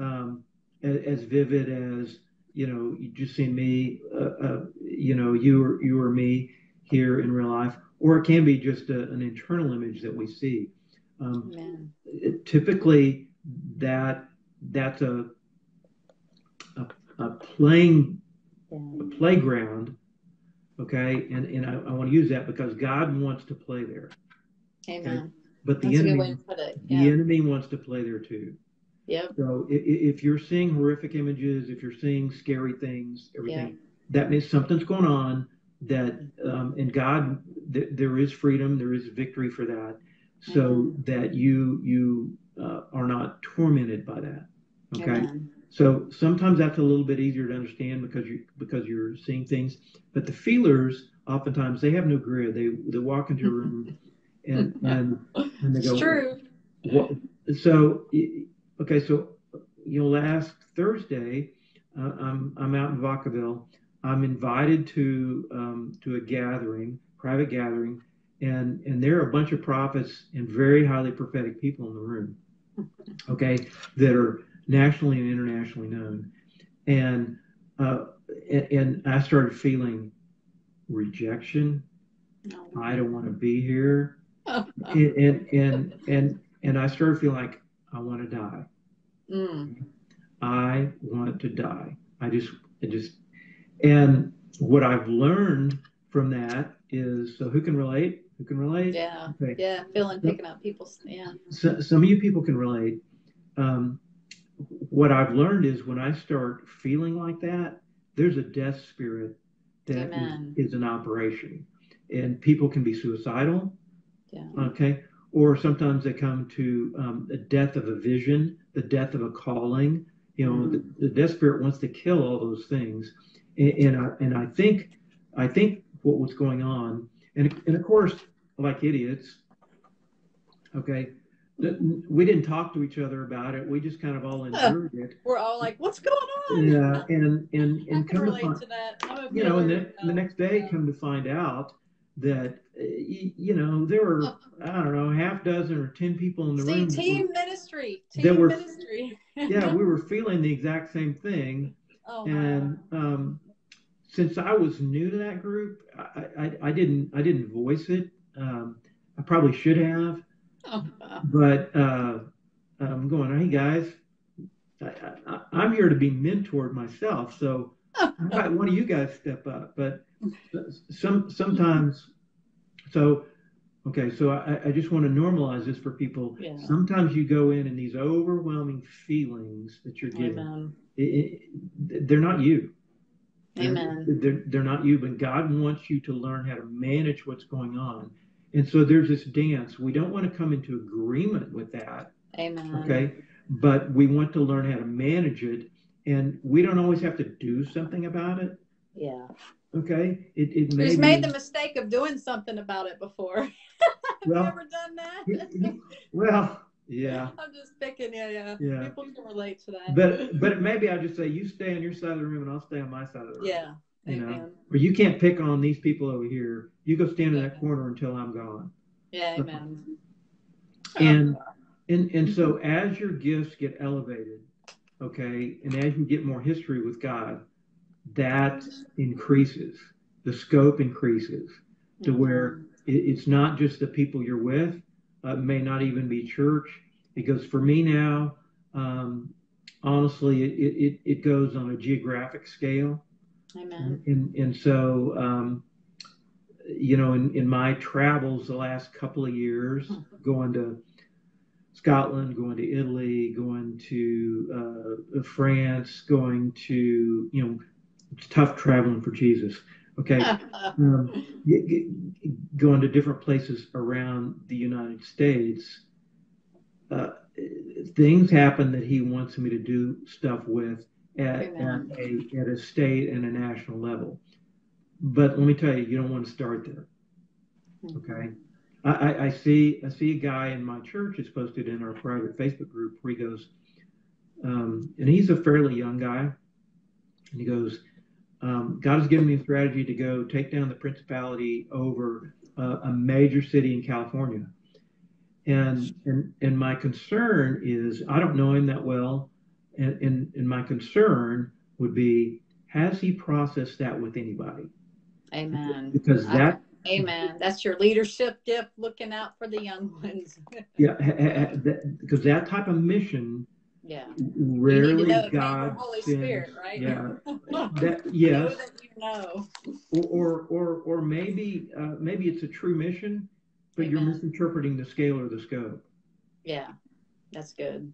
um, as vivid as, you know, you just see me, uh, uh, you know, you or you or me here in real life, or it can be just a, an internal image that we see. Um, yeah. it, typically. That that's a a, a playing a playground, okay, and and I, I want to use that because God wants to play there. Amen. Okay? But the that's enemy, a good way to put it. Yeah. The enemy wants to play there too. Yep. So if, if you're seeing horrific images, if you're seeing scary things, everything yeah. that means something's going on. That um, and God, th- there is freedom, there is victory for that, so mm-hmm. that you you. Uh, are not tormented by that. Okay. Amen. So sometimes that's a little bit easier to understand because you because you're seeing things. But the feelers, oftentimes they have no grid. They they walk into a room and and, and they go. It's true. What? So okay. So you know, last Thursday, uh, I'm I'm out in Vacaville. I'm invited to um, to a gathering, private gathering, and and there are a bunch of prophets and very highly prophetic people in the room. Okay, that are nationally and internationally known, and uh, and, and I started feeling rejection. No. I don't want to be here, and, and and and and I started feeling like I want to die. Mm. I want to die. I just, I just, and what I've learned from that is, so who can relate? Who can relate? Yeah, okay. yeah, feeling, picking up people's, yeah. So, some of you people can relate. Um, what I've learned is when I start feeling like that, there's a death spirit that is, is an operation. And people can be suicidal, yeah. okay? Or sometimes they come to um, the death of a vision, the death of a calling. You know, mm. the, the death spirit wants to kill all those things. And, and, I, and I think, I think what was going on, and, and of course, like idiots, okay, we didn't talk to each other about it. We just kind of all endured uh, it. We're all like, what's going on? Yeah, and and, and I can relate to that. I'm a you know, and then the next day come to find out that, you know, there were, I don't know, half dozen or ten people in the room. See, team ministry. Team ministry. Yeah, we were feeling the exact same thing. Oh, and wow. um, since I was new to that group, I, I, I didn't I didn't voice it. Um, I probably should have. Oh, wow. But uh, I'm going, hey, guys, I, I, I'm here to be mentored myself. So how about one of you guys step up? But some sometimes, so, okay, so I, I just want to normalize this for people. Yeah. Sometimes you go in and these overwhelming feelings that you're getting, Amen. It, it, they're not you. Amen. They're, they're, they're not you, but God wants you to learn how to manage what's going on. And so there's this dance. We don't want to come into agreement with that. Amen. Okay. But we want to learn how to manage it. And we don't always have to do something about it. Yeah. Okay. It, it may Who's be... made the mistake of doing something about it before? I've well, never done that. Well, yeah. I'm just picking. Yeah, yeah. Yeah. People can relate to that. But but maybe I just say, you stay on your side of the room and I'll stay on my side of the room. Yeah. You know, or you can't pick on these people over here. You go stand in that corner until I'm gone. Yeah, amen. And and and so as your gifts get elevated, okay, and as you get more history with God, that increases. The scope increases to where it, it's not just the people you're with. Uh, it may not even be church. It goes for me now. Um, honestly, it, it it goes on a geographic scale. Amen. And, and so, um, you know, in, in my travels the last couple of years, going to Scotland, going to Italy, going to uh, France, going to, you know, it's tough traveling for Jesus. Okay. um, going to different places around the United States, uh, things happen that he wants me to do stuff with. At, at, a, at a state and a national level. But let me tell you, you don't want to start there. Okay. I, I, I see I see a guy in my church that's posted in our private Facebook group where he goes, um, and he's a fairly young guy, and he goes, um, God has given me a strategy to go take down the principality over uh, a major city in California. And, and, and my concern is, I don't know him that well, And, and, and my concern would be, has he processed that with anybody? Amen. Because that. I, amen. That's your leadership gift, looking out for the young ones. Yeah, because that type of mission. Yeah. Rarely God Holy sends, Spirit, right? Yeah. That, yes. Know that you know. Or or or maybe uh, maybe it's a true mission, but amen. You're misinterpreting the scale or the scope. Yeah, that's good.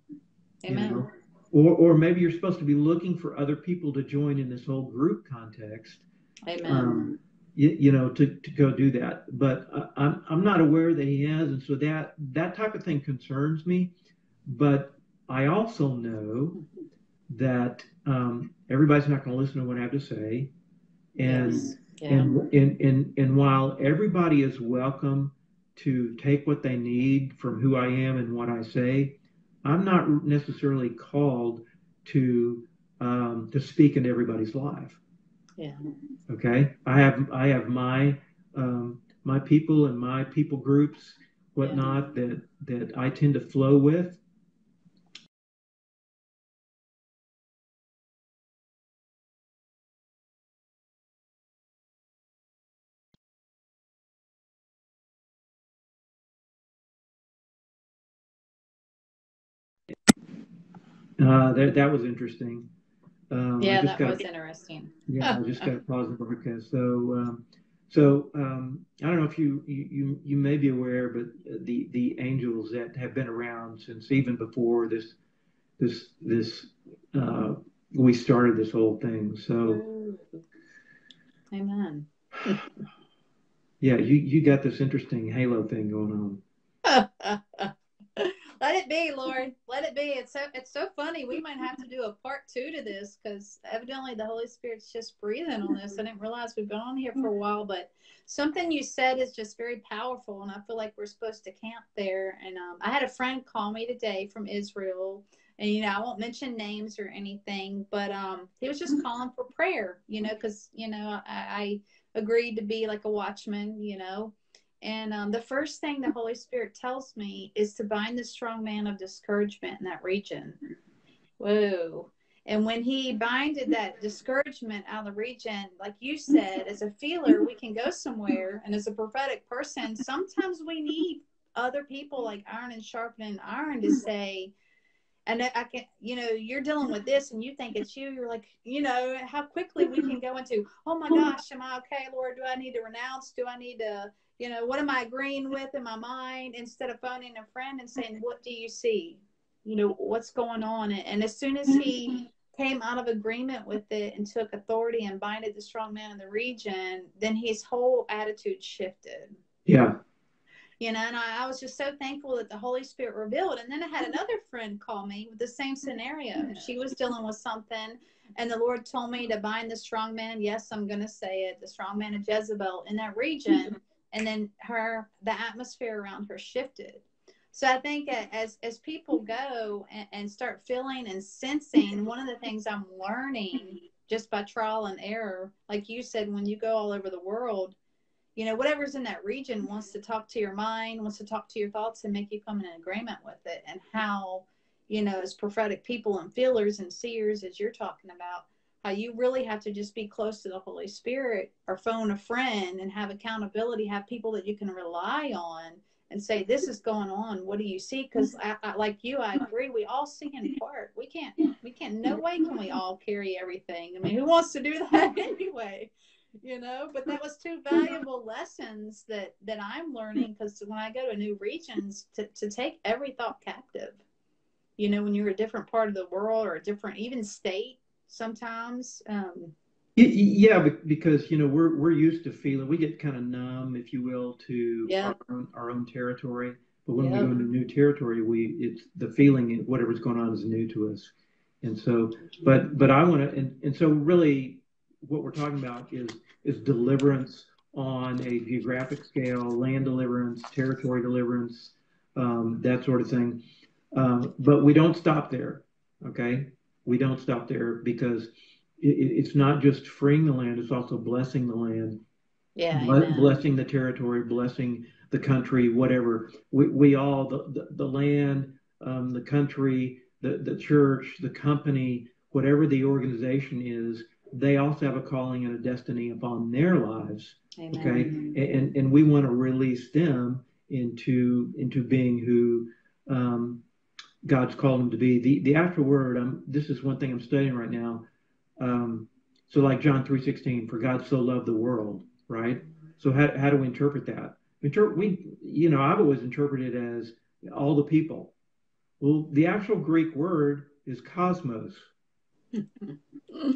Amen. You know? Or, or maybe you're supposed to be looking for other people to join in this whole group context. Amen. Um, you, you know, to, to go do that. But uh, I'm, I'm not aware that he has. And so that, that type of thing concerns me. But I also know that um, everybody's not going to listen to what I have to say. And, yes. Yeah. and, and, and, and while everybody is welcome to take what they need from who I am and what I say, I'm not necessarily called to um, to speak into everybody's life. Yeah. Okay. I have I have my um, my people and my people groups, whatnot, yeah. that that I tend to flow with. Uh, that that was interesting. Um, yeah, that got, was interesting. Yeah, I just got a pause in the broadcast. So, um, so um, I don't know if you, you you you may be aware, but the the angels that have been around since even before this this this uh, we started this whole thing. So, amen. Yeah, you you got this interesting halo thing going on. Let it be, Lord. Let it be. It's so, it's so funny. We might have to do a part two to this because evidently the Holy Spirit's just breathing on this. I didn't realize we've been on here for a while, but something you said is just very powerful, and I feel like we're supposed to camp there. And um, I had a friend call me today from Israel, And, you know, I won't mention names or anything, but um, he was just calling for prayer, you know, because, you know, I, I agreed to be like a watchman, you know. And um, the first thing the Holy Spirit tells me is to bind the strong man of discouragement in that region. Whoa. And when he binded that discouragement out of the region, like you said, as a feeler, we can go somewhere. And as a prophetic person, sometimes we need other people like iron and sharpening iron to say, and I can, you know, you're dealing with this and you think it's you, you're like, you know, how quickly we can go into, oh my gosh, am I okay, Lord? Do I need to renounce? Do I need to, you know, what am I agreeing with in my mind? Instead of phoning a friend and saying, what do you see? You know, what's going on? And as soon as he came out of agreement with it and took authority and binded the strong man in the region, then his whole attitude shifted. Yeah. You know, and I, I was just so thankful that the Holy Spirit revealed. And then I had another friend call me with the same scenario. She was dealing with something, and the Lord told me to bind the strong man. Yes, I'm going to say it. The strong man of Jezebel in that region. And then her, the atmosphere around her shifted. So I think as, as people go and, and start feeling and sensing, one of the things I'm learning just by trial and error, like you said, when you go all over the world, you know, whatever's in that region wants to talk to your mind, wants to talk to your thoughts and make you come in agreement with it. And how, you know, as prophetic people and feelers and seers, as you're talking about, how you really have to just be close to the Holy Spirit or phone a friend and have accountability, have people that you can rely on and say, this is going on. What do you see? Because I, I, like you, I agree. We all see in part. We can't, we can't, no way can we all carry everything. I mean, who wants to do that anyway? You know, but that was two valuable lessons that, that I'm learning. Because when I go to new regions, to, to take every thought captive, you know, when you're a different part of the world or a different even state sometimes. Um, Yeah, because, you know, we're we're used to feeling, we get kind of numb, if you will, to yeah. our, own, our own territory. But when yeah. we go into new territory, we it's the feeling of whatever's going on is new to us. And so, but but I want to, and, and so really what we're talking about is is deliverance on a geographic scale, land deliverance, territory deliverance, um, that sort of thing. Um, but we don't stop there, okay? We don't stop there because it's not just freeing the land, it's also blessing the land, yeah, Ble blessing the territory, blessing the country, whatever. We, we all, the, the, the land, um, the country, the, the church, the company, whatever the organization is, they also have a calling and a destiny upon their lives. Amen. Okay, and, and we want to release them into, into being who um, God's called them to be. The, the after word, I'm, this is one thing I'm studying right now. Um, so like John three sixteen, for God so loved the world, right? So how, how do we interpret that? Interpret, we, you know, I've always interpreted it as all the people. Well, the actual Greek word is cosmos.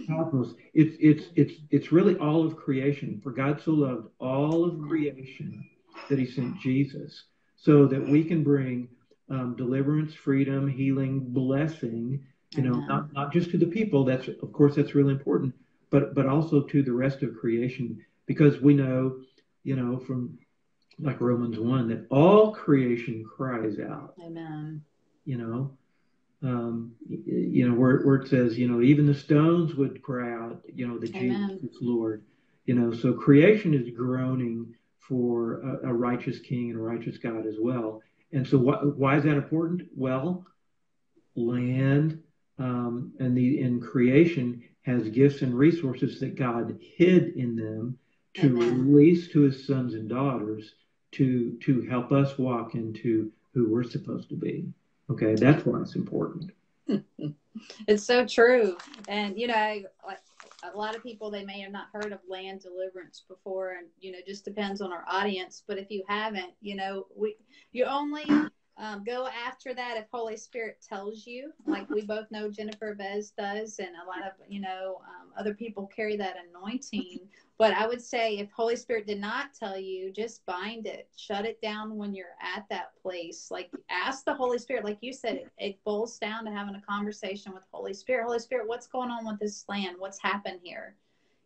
Cosmos. It's, it's, it's, it's really all of creation. For God so loved all of creation that he sent Jesus, so that we can bring um, deliverance, freedom, healing, blessing, you know, not, not just to the people, that's, of course, that's really important, but, but also to the rest of creation, because we know, you know, from like Romans one, that all creation cries out. Amen. You know, um, you know, where, where it says, you know, even the stones would cry out, you know, that Jesus is Lord, you know, so creation is groaning for a, a righteous king and a righteous God as well. And so wh why is that important? Well, land, Um, and the in creation has gifts and resources that God hid in them to Amen. Release to his sons and daughters to to help us walk into who we're supposed to be. Okay, that's why it's important. It's so true. And you know, I, like a lot of people, they may have not heard of land deliverance before, and you know, just depends on our audience. But if you haven't, you know, we you only. Um, go after that if Holy Spirit tells you, like we both know Jennifer Vez does, and a lot of, you know, um, other people carry that anointing. But I would say if Holy Spirit did not tell you, just bind it, shut it down when you're at that place. Like ask the Holy Spirit, like you said, it, it boils down to having a conversation with Holy Spirit. Holy Spirit, what's going on with this land? What's happened here?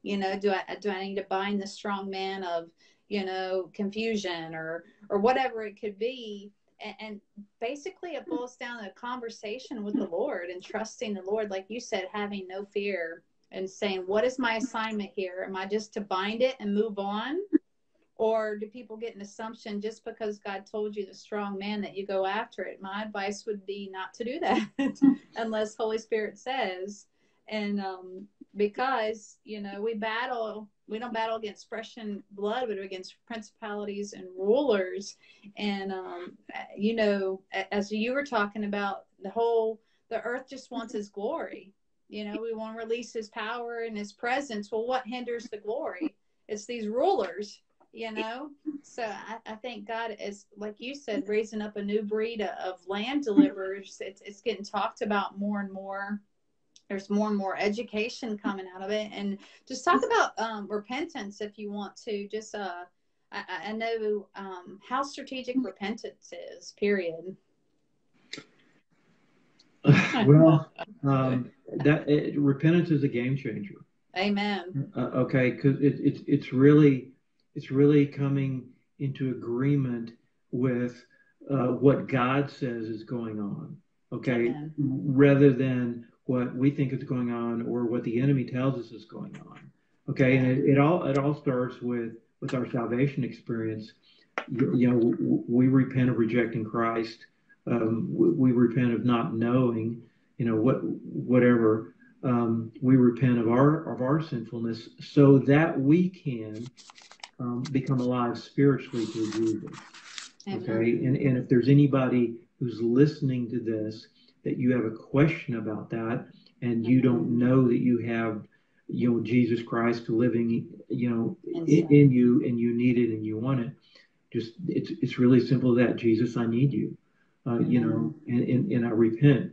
You know, do I, do I need to bind the strong man of, you know, confusion or, or whatever it could be? And, and basically it boils down to a conversation with the Lord and trusting the Lord, like you said, having no fear and saying, what is my assignment here? Am I just to bind it and move on? Or do people get an assumption just because God told you the strong man that you go after it? My advice would be not to do that unless Holy Spirit says. And um, because, you know, we battle, we don't battle against flesh and blood, but against principalities and rulers. And, um, you know, as you were talking about, the whole, the earth just wants his glory. You know, we want to release his power and his presence. Well, what hinders the glory? It's these rulers. You know, so I, I think God is, like you said, raising up a new breed of land deliverers. It's, it's getting talked about more and more. There's more and more education coming out of it. And just talk about um, repentance if you want to. Just, uh, I, I know um, how strategic repentance is, period. Well, um, that it, repentance is a game changer. Amen. Uh, okay, because it, it, it's really... It's really coming into agreement with uh, what God says is going on, okay, yeah. rather than what we think is going on or what the enemy tells us is going on, okay. Yeah. And it, it all it all starts with with our salvation experience. You, you know, w we repent of rejecting Christ. Um, we, we repent of not knowing, you know, what whatever. Um, we repent of our of our sinfulness so that we can. Um, become alive spiritually through Jesus. Okay. And, and if there's anybody who's listening to this, that you have a question about that and you don't know that you have, you know, Jesus Christ living, you know, in, in you, and you need it and you want it. Just, it's, it's really simple that Jesus, I need you, uh, you know, and, and, and I repent.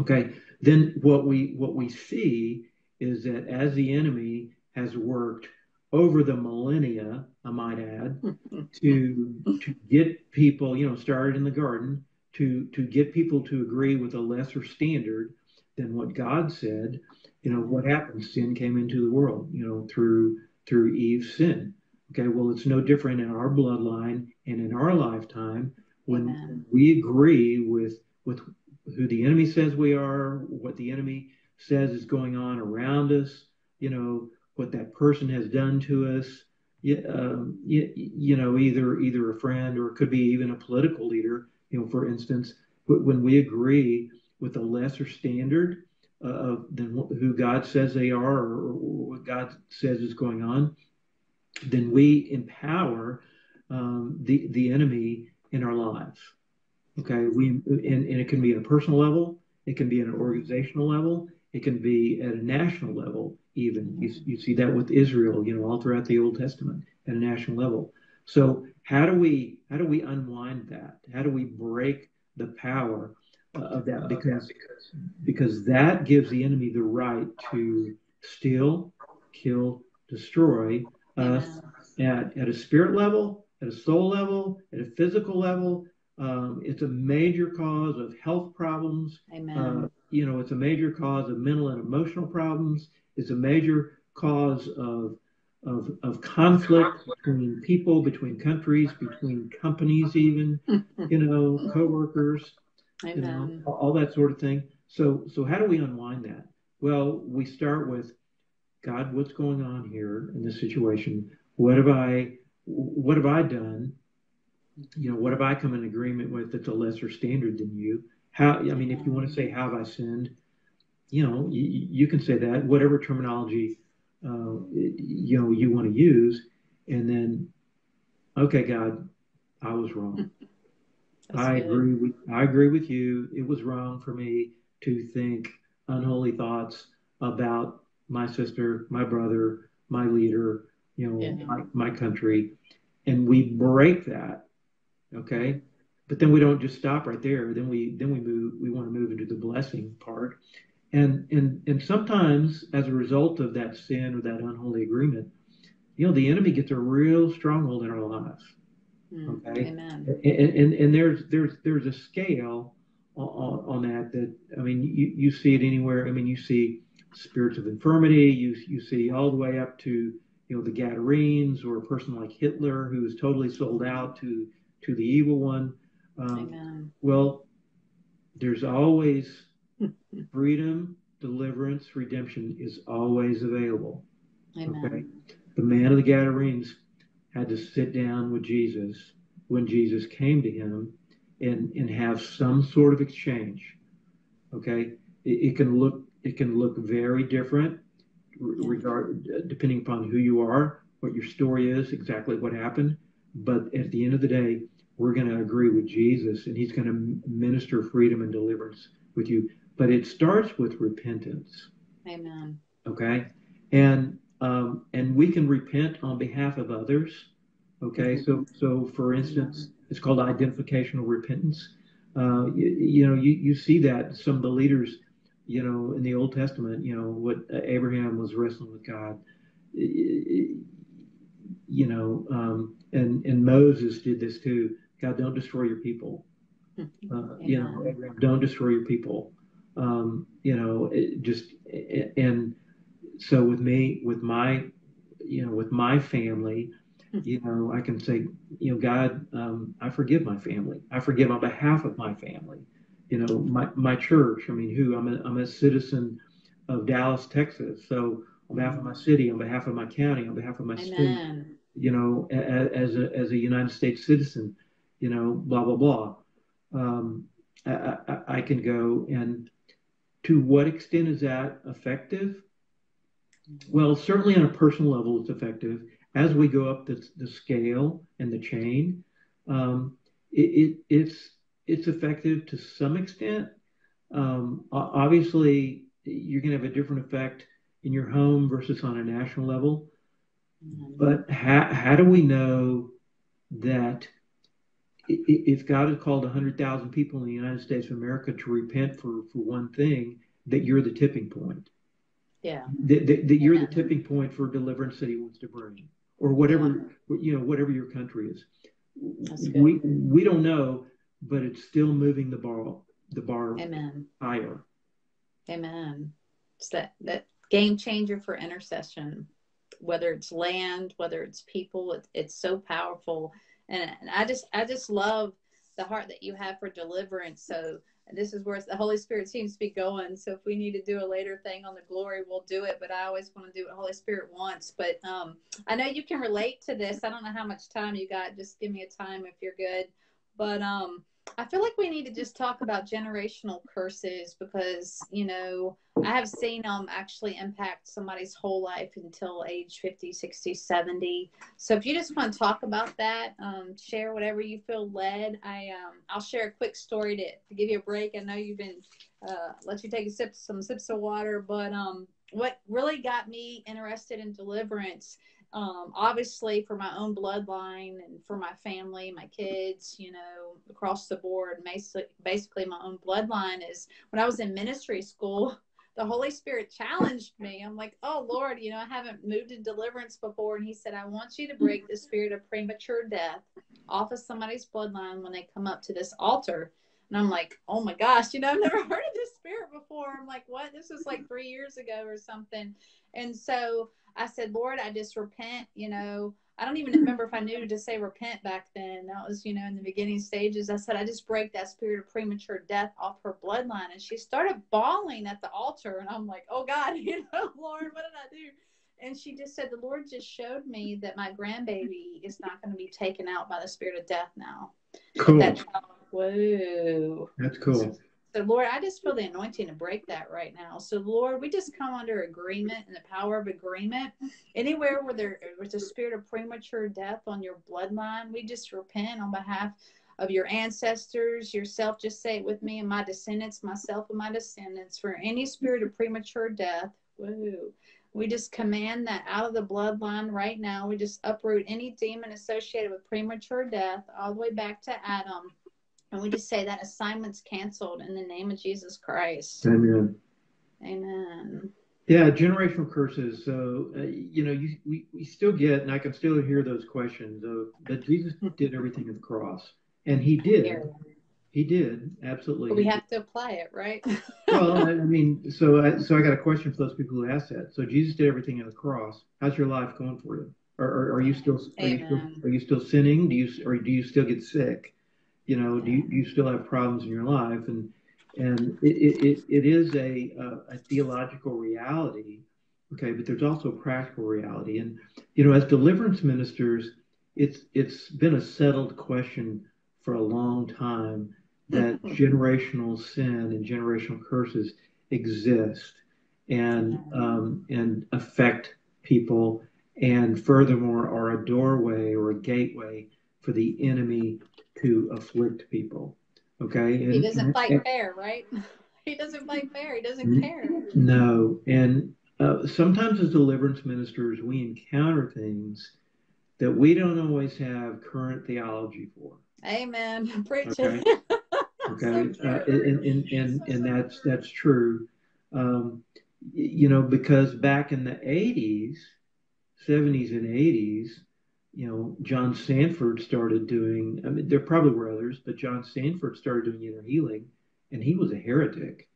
Okay. Then what we, what we see is that as the enemy has worked over the millennia, I might add, to to get people, you know, started in the garden, to to get people to agree with a lesser standard than what God said. You know, what happened? Sin came into the world, you know, through through Eve's sin. Okay, well, it's no different in our bloodline and in our lifetime when Amen. We agree with with who the enemy says we are, what the enemy says is going on around us, you know, what that person has done to us, um, you, you know, either either a friend or it could be even a political leader, you know, for instance, when we agree with a lesser standard uh, than who God says they are or what God says is going on, then we empower um, the, the enemy in our lives, okay? We and, and it can be at a personal level, it can be at an organizational level, it can be at a national level. Even you, you see that with Israel, you know, all throughout the Old Testament at a national level. So how do we how do we unwind that? How do we break the power uh, of that? Because because that gives the enemy the right to steal, kill, destroy us at, at a spirit level, at a soul level, at a physical level. Um, it's a major cause of health problems. Amen. Uh, you know, it's a major cause of mental and emotional problems. It's a major cause of, of, of conflict between people, between countries, between companies even, you know, coworkers, you know, all that sort of thing. So, so how do we unwind that? Well, we start with, God, what's going on here in this situation? What have I, what have I done? You know, what have I come in agreement with that's a lesser standard than you? How, I mean, if you want to say, how have I sinned? You know, you, you can say that, whatever terminology, uh, you know, you want to use. And then, okay, God, I was wrong. I good. agree with, I agree with you. It was wrong for me to think unholy thoughts about my sister, my brother, my leader, you know, yeah. my, my country. And we break that. Okay. But then we don't just stop right there. Then we, then we move, we want to move into the blessing part. And, and, and sometimes as a result of that sin or that unholy agreement, you know, the enemy gets a real stronghold in our lives. Mm, okay. Amen. And, and, and there's, there's, there's a scale on, on that, that, I mean, you, you see it anywhere. I mean, you see spirits of infirmity, you, you see all the way up to, you know, the Gadarenes or a person like Hitler who is totally sold out to, to the evil one. Um, Amen. Well, there's always freedom, deliverance, redemption is always available. Amen. Okay? The man of the Gadarenes had to sit down with Jesus when Jesus came to him and, and have some sort of exchange. Okay. It, it can look, it can look very different regard, depending upon who you are, what your story is, exactly what happened. But at the end of the day, we're going to agree with Jesus, and he's going to minister freedom and deliverance with you. But it starts with repentance. Amen. Okay. And, um, and we can repent on behalf of others. Okay. Mm-hmm. So, so for instance, mm-hmm. it's called identificational repentance. Uh, you, you know, you, you see that some of the leaders, you know, in the Old Testament, you know, what Abraham was wrestling with God, you know, um, and, and Moses did this too. God, don't destroy your people. Uh, you know, Abraham, don't destroy your people. Um, you know, it just, and so with me, with my, you know, with my family, you know, I can say, you know, God, um, I forgive my family. I forgive on behalf of my family, you know, my, my church. I mean, who I'm a, I'm a citizen of Dallas, Texas. So on behalf of my city, on behalf of my county, on behalf of my state, you know, as a, as a United States citizen, you know, blah, blah, blah. Um, I, I, I can go. And to what extent is that effective? Well, certainly on a personal level, it's effective. As we go up the, the scale and the chain, um, it, it, it's it's effective to some extent. Um, obviously, you're going to have a different effect in your home versus on a national level. Mm-hmm. But how, how do we know that if God has called one hundred thousand people in the United States of America to repent for, for one thing, that you're the tipping point? Yeah. That, that, that you're yeah. the tipping point for deliverance that he wants to bring, or whatever, yeah. you know, whatever your country is. That's good. We, we don't know, but it's still moving the bar, the bar Amen. higher. Amen. It's that, that game changer for intercession, whether it's land, whether it's people, it, it's so powerful. And, and I just, I just love the heart that you have for deliverance. So this is where the Holy Spirit seems to be going. So if we need to do a later thing on the glory, we'll do it. But I always want to do what the Holy Spirit wants. But um, I know you can relate to this. I don't know how much time you got. Just give me a time if you're good. But um, I feel like we need to just talk about generational curses because, you know, I have seen them actually impact somebody's whole life until age fifty, sixty, seventy. So if you just want to talk about that, um, share whatever you feel led. I, um, I'll share a quick story to, to give you a break. I know you've been, uh, let you take a sip, some sips of water, but um, what really got me interested in deliverance, Um, obviously for my own bloodline and for my family, my kids, you know, across the board, basically my own bloodline is when I was in ministry school, the Holy Spirit challenged me. I'm like, oh Lord, you know, I haven't moved in deliverance before. And he said, I want you to break the spirit of premature death off of somebody's bloodline when they come up to this altar. And I'm like, oh my gosh, you know, I've never heard of this spirit before. I'm like, what? This was like three years ago or something. And so I said, Lord, I just repent, you know, I don't even remember if I knew to say repent back then. That was, you know, in the beginning stages. I said, I just break that spirit of premature death off her bloodline. And she started bawling at the altar. And I'm like, oh God, you know, Lord, what did I do? And she just said, the Lord just showed me that my grandbaby is not going to be taken out by the spirit of death now. Cool. That child, whoa. That's cool. So, Lord, I just feel the anointing to break that right now. So, Lord, we just come under agreement and the power of agreement. Anywhere where there was a spirit of premature death on your bloodline, we just repent on behalf of your ancestors, yourself. Just say it with me, and my descendants, myself and my descendants. For any spirit of premature death, woo, we just command that out of the bloodline right now. We just uproot any demon associated with premature death all the way back to Adam. And we just say that assignment's canceled in the name of Jesus Christ. Amen. Amen. Yeah, generational curses. So, uh, you know, you, we, we still get, and I can still hear those questions of that Jesus did everything at the cross. And he did. He did, absolutely. But we have to apply it, right? Well, I mean, so I, so I got a question for those people who asked that. So Jesus did everything at the cross. How's your life going for you? Are, are, are, you, still, are you still are you still sinning? Do you or do you still get sick? you know, do you, do you still have problems in your life? And and it it, it is a, a a theological reality, okay, but there's also a practical reality. And you know, as deliverance ministers, it's it's been a settled question for a long time that generational sin and generational curses exist and um, and affect people, and furthermore are a doorway or a gateway for the enemy to afflict people. Okay, and he doesn't fight and, fair, right? He doesn't fight fair. He doesn't care. No, and uh, sometimes as deliverance ministers, we encounter things that we don't always have current theology for. Amen. Preach it. Okay, okay. So uh, and and and, so and that's that's true. Um, you know, because back in the eighties, seventies and eighties, you know, John Sanford started doing, I mean, there probably were others, but John Sanford started doing inner healing, and he was a heretic.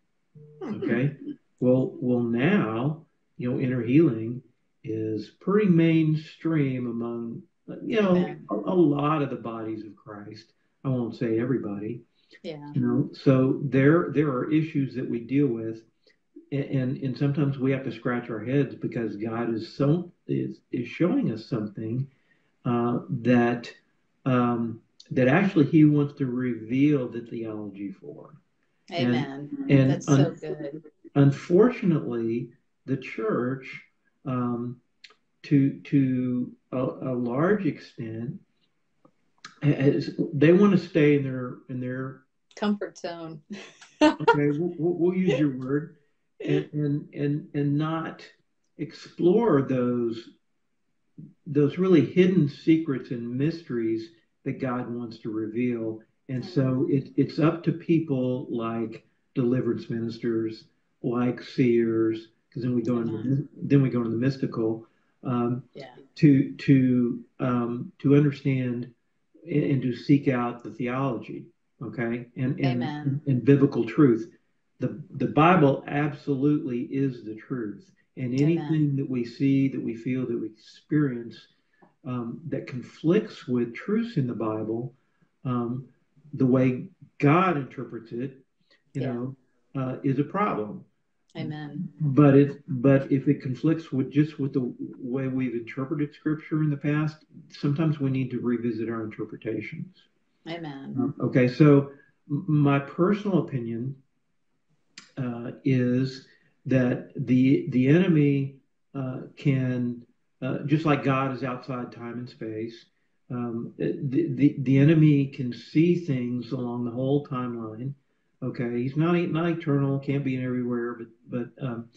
Okay. well, well now, you know, inner healing is pretty mainstream among, you know, a, a lot of the bodies of Christ. I won't say everybody. Yeah. You know, so there, there are issues that we deal with. And, and and sometimes we have to scratch our heads because God is so is is showing us something uh, that um, that actually He wants to reveal the theology for. Amen. And, and that's so un- good. Unfortunately, the church, um, to to a, a large extent, has, they want to stay in their in their comfort zone. Okay, we'll, we'll use your word. And and and not explore those those really hidden secrets and mysteries that God wants to reveal. And so it, it's up to people like deliverance ministers, like seers, because then we go into the, then we go into the mystical, um, yeah. to to um, to understand and to seek out the theology, okay, and and, and, and biblical truth. The, the Bible absolutely is the truth, and anything Amen. That we see, that we feel, that we experience, um, that conflicts with truths in the Bible, um, the way God interprets it, you yeah. know, uh, is a problem. Amen. But it, but if it conflicts with just with the way we've interpreted Scripture in the past, sometimes we need to revisit our interpretations. Amen. Um, okay, so my personal opinion. Uh, is that the the enemy uh, can, uh, just like God is outside time and space, um, the, the the enemy can see things along the whole timeline. Okay, he's not not eternal, can't be in everywhere, but but um,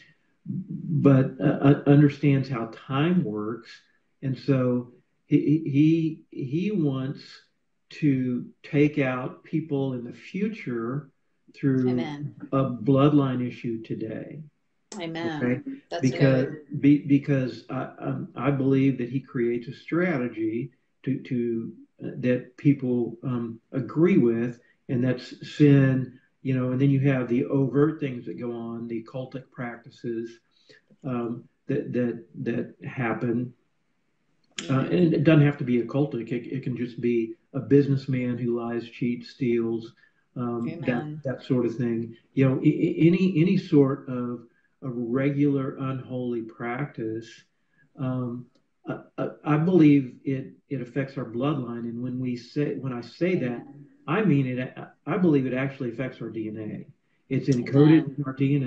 but uh, understands how time works, and so he he he wants to take out people in the future through Amen. A bloodline issue today. Amen. Okay? That's because good. Be, because I, um, I believe that he creates a strategy to to uh, that people um, agree with, and that's sin, you know. And then you have the overt things that go on, the cultic practices um, that that that happen. Uh, and it doesn't have to be occultic. It, it can just be a businessman who lies, cheats, steals. Um, that that sort of thing, you know, any any sort of a regular unholy practice, um, I, I, I believe it it affects our bloodline. And when we say when I say that, I mean it. I believe it actually affects our D N A. It's encoded Amen. In our D N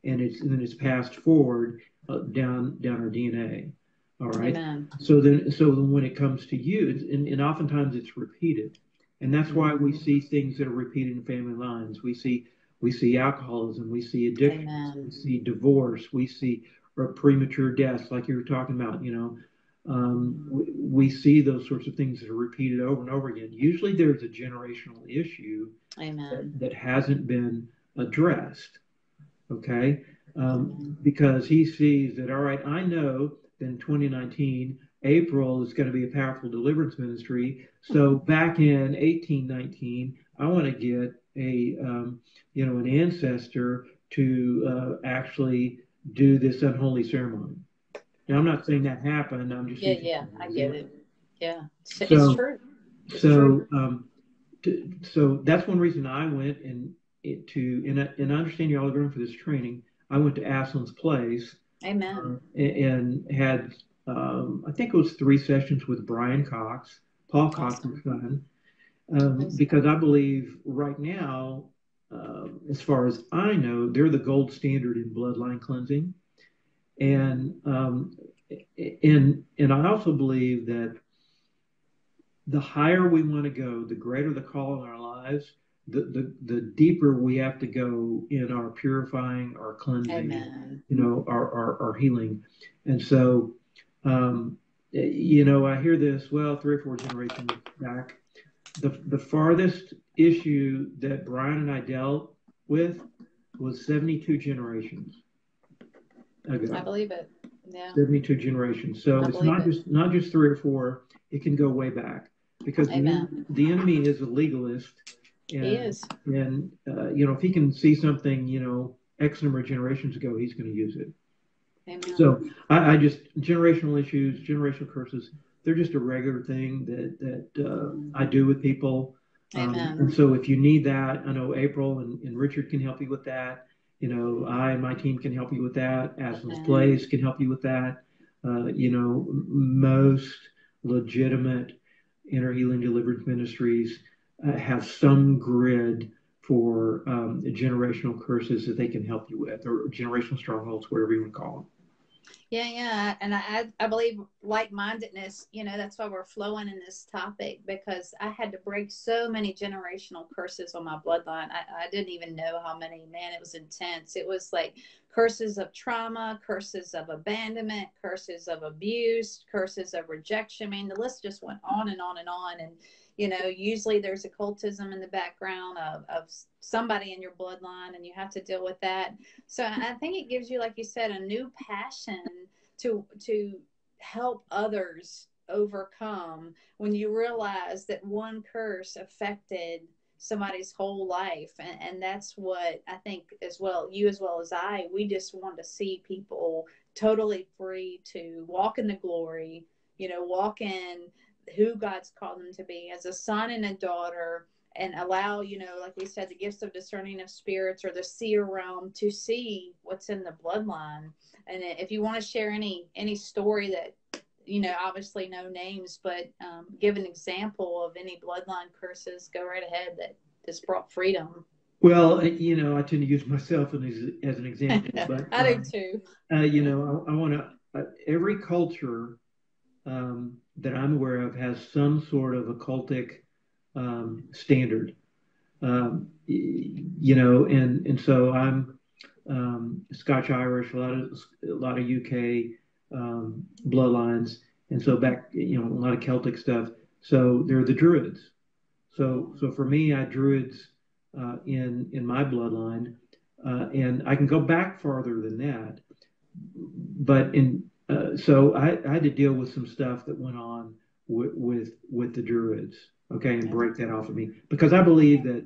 A, and it's and then it's passed forward uh, down down our D N A. All right. Amen. So then, so when it comes to you, it's, and, and oftentimes it's repeated. And that's why we see things that are repeated in family lines. We see we see alcoholism, we see addiction, Amen. We see divorce, we see premature deaths, like you were talking about. You know, um, we, we see those sorts of things that are repeated over and over again. Usually, there's a generational issue Amen. That, that hasn't been addressed. Okay, um, because he sees that. All right, I know that in twenty nineteen. April is going to be a powerful deliverance ministry. So back in eighteen nineteen, I want to get a, um, you know, an ancestor to uh, actually do this unholy ceremony. Now, I'm not saying that happened. I'm just yeah, yeah, I get it. Yeah, it's, so, it's true. It's so, true. Um, to, so that's one reason I went and it to, and I, and I understand y'all are going for this training. I went to Aslan's Place. Amen. Uh, and, and had, um, I think it was three sessions with Brian Cox, Paul Cox's son, um, because I believe right now, uh, as far as I know, they're the gold standard in bloodline cleansing. And, um, and, and I also believe that the higher we want to go, the greater the call in our lives, the, the, the deeper we have to go in our purifying, our cleansing, Amen. you know, our, our, our healing. And so, um, you know, I hear this, well, three or four generations back, the, the farthest issue that Brian and I dealt with was seventy-two generations ago. I believe it. Yeah. seventy-two generations. So I it's not it. just, not just three or four. It can go way back, because the, the enemy is a legalist. And, he is. And, uh, you know, if he can see something, you know, X number of generations ago, he's going to use it. Amen. So I, I just, generational issues, generational curses, they're just a regular thing that, that uh, I do with people. Amen. Um, and so if you need that, I know April and, and Richard can help you with that. You know, I and my team can help you with that. Aslan's Amen. Place can help you with that. Uh, you know, most legitimate inner healing deliverance ministries uh, have some grid for um, generational curses that they can help you with, or generational strongholds, whatever you want to call them. Yeah, yeah. And I, I believe like-mindedness, you know, that's why we're flowing in this topic, because I had to break so many generational curses on my bloodline. I, I didn't even know how many, man, it was intense. It was like curses of trauma, curses of abandonment, curses of abuse, curses of rejection. I mean, the list just went on and on and on. And, you know, usually there's occultism in the background of, of somebody in your bloodline, and you have to deal with that. So I think it gives you, like you said, a new passion to to help others overcome when you realize that one curse affected somebody's whole life. And, and that's what I think as well, you as well as I, we just want to see people totally free to walk in the glory, you know, walk in who God's called them to be as a son and a daughter, and allow, you know, like we said, the gifts of discerning of spirits or the seer realm to see what's in the bloodline. And if you want to share any, any story that, you know, obviously no names, but um, give an example of any bloodline curses, go right ahead, that just brought freedom. Well, you know, I tend to use myself as, as an example. But, I um, do too. Uh, you know, I, I want to, uh, every culture um, that I'm aware of has some sort of occultic um, standard, um, you know, and, and so I'm, um, Scotch Irish, a lot of, a lot of U K, um, bloodlines. And so back, you know, a lot of Celtic stuff. So they're the Druids. So, so for me, I had Druids, uh, in, in my bloodline, uh, and I can go back farther than that, but in, uh, so I, I had to deal with some stuff that went on with, with, with the Druids. Okay, and break that off of me, because I believe that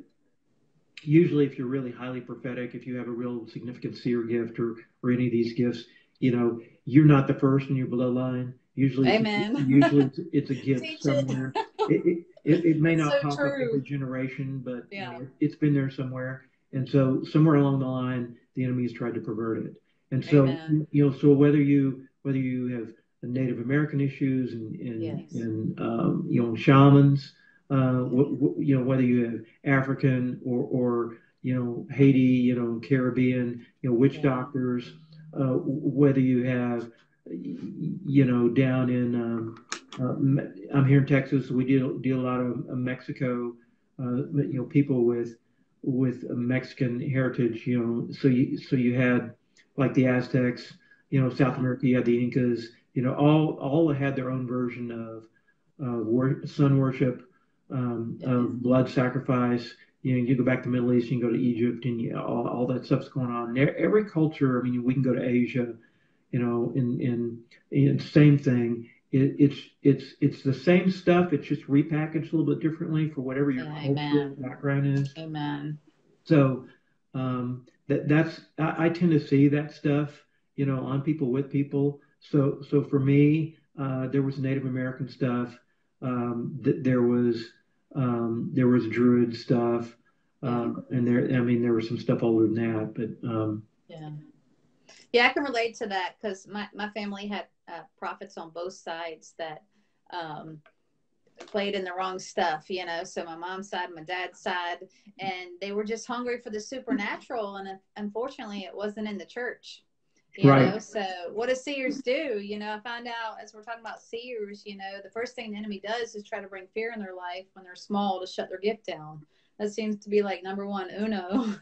usually if you're really highly prophetic, if you have a real significant seer gift or, or any of these gifts, you know, you're not the first in your bloodline. Usually, Amen. It's, usually it's, it's a gift Teach somewhere. It. It, it, it may not so pop true. Up every generation, but yeah. you know, it's been there somewhere. And so somewhere along the line, the enemy has tried to pervert it. And so, Amen. You know, so whether you, whether you have Native American issues and, and, yes. and um, you know, shamans, Uh, w w you know, whether you have African or, or, you know, Haiti, you know, Caribbean, you know, witch yeah. doctors, uh, whether you have, you know, down in, um, uh, I'm here in Texas, we deal, deal a lot of Mexico, uh, you know, people with, with Mexican heritage, you know, so you, so you had like the Aztecs, you know, South America, you had the Incas, you know, all, all had their own version of, uh, wor sun worship, Um, of blood sacrifice. You know, you go back to the Middle East, you can go to Egypt, and you, all, all that stuff's going on. Every culture, I mean, we can go to Asia, you know, and, and, and same thing. It, it's, it's, it's the same stuff. It's just repackaged a little bit differently for whatever your cultural background is. Amen. So um, that, that's, I, I tend to see that stuff, you know, on people, with people. So, so for me, uh, there was Native American stuff. Um, th there was, Um, there was Druid stuff. Um, and there, I mean, there was some stuff older than that, but, um, yeah. Yeah, I can relate to that because my, my family had uh, prophets on both sides that um, played in the wrong stuff, you know, so my mom's side, my dad's side, and they were just hungry for the supernatural. And uh, unfortunately, it wasn't in the church, you right. know, so what do seers do? You know, I find out as we're talking about seers, you know, the first thing the enemy does is try to bring fear in their life when they're small to shut their gift down. That seems to be like number one, uno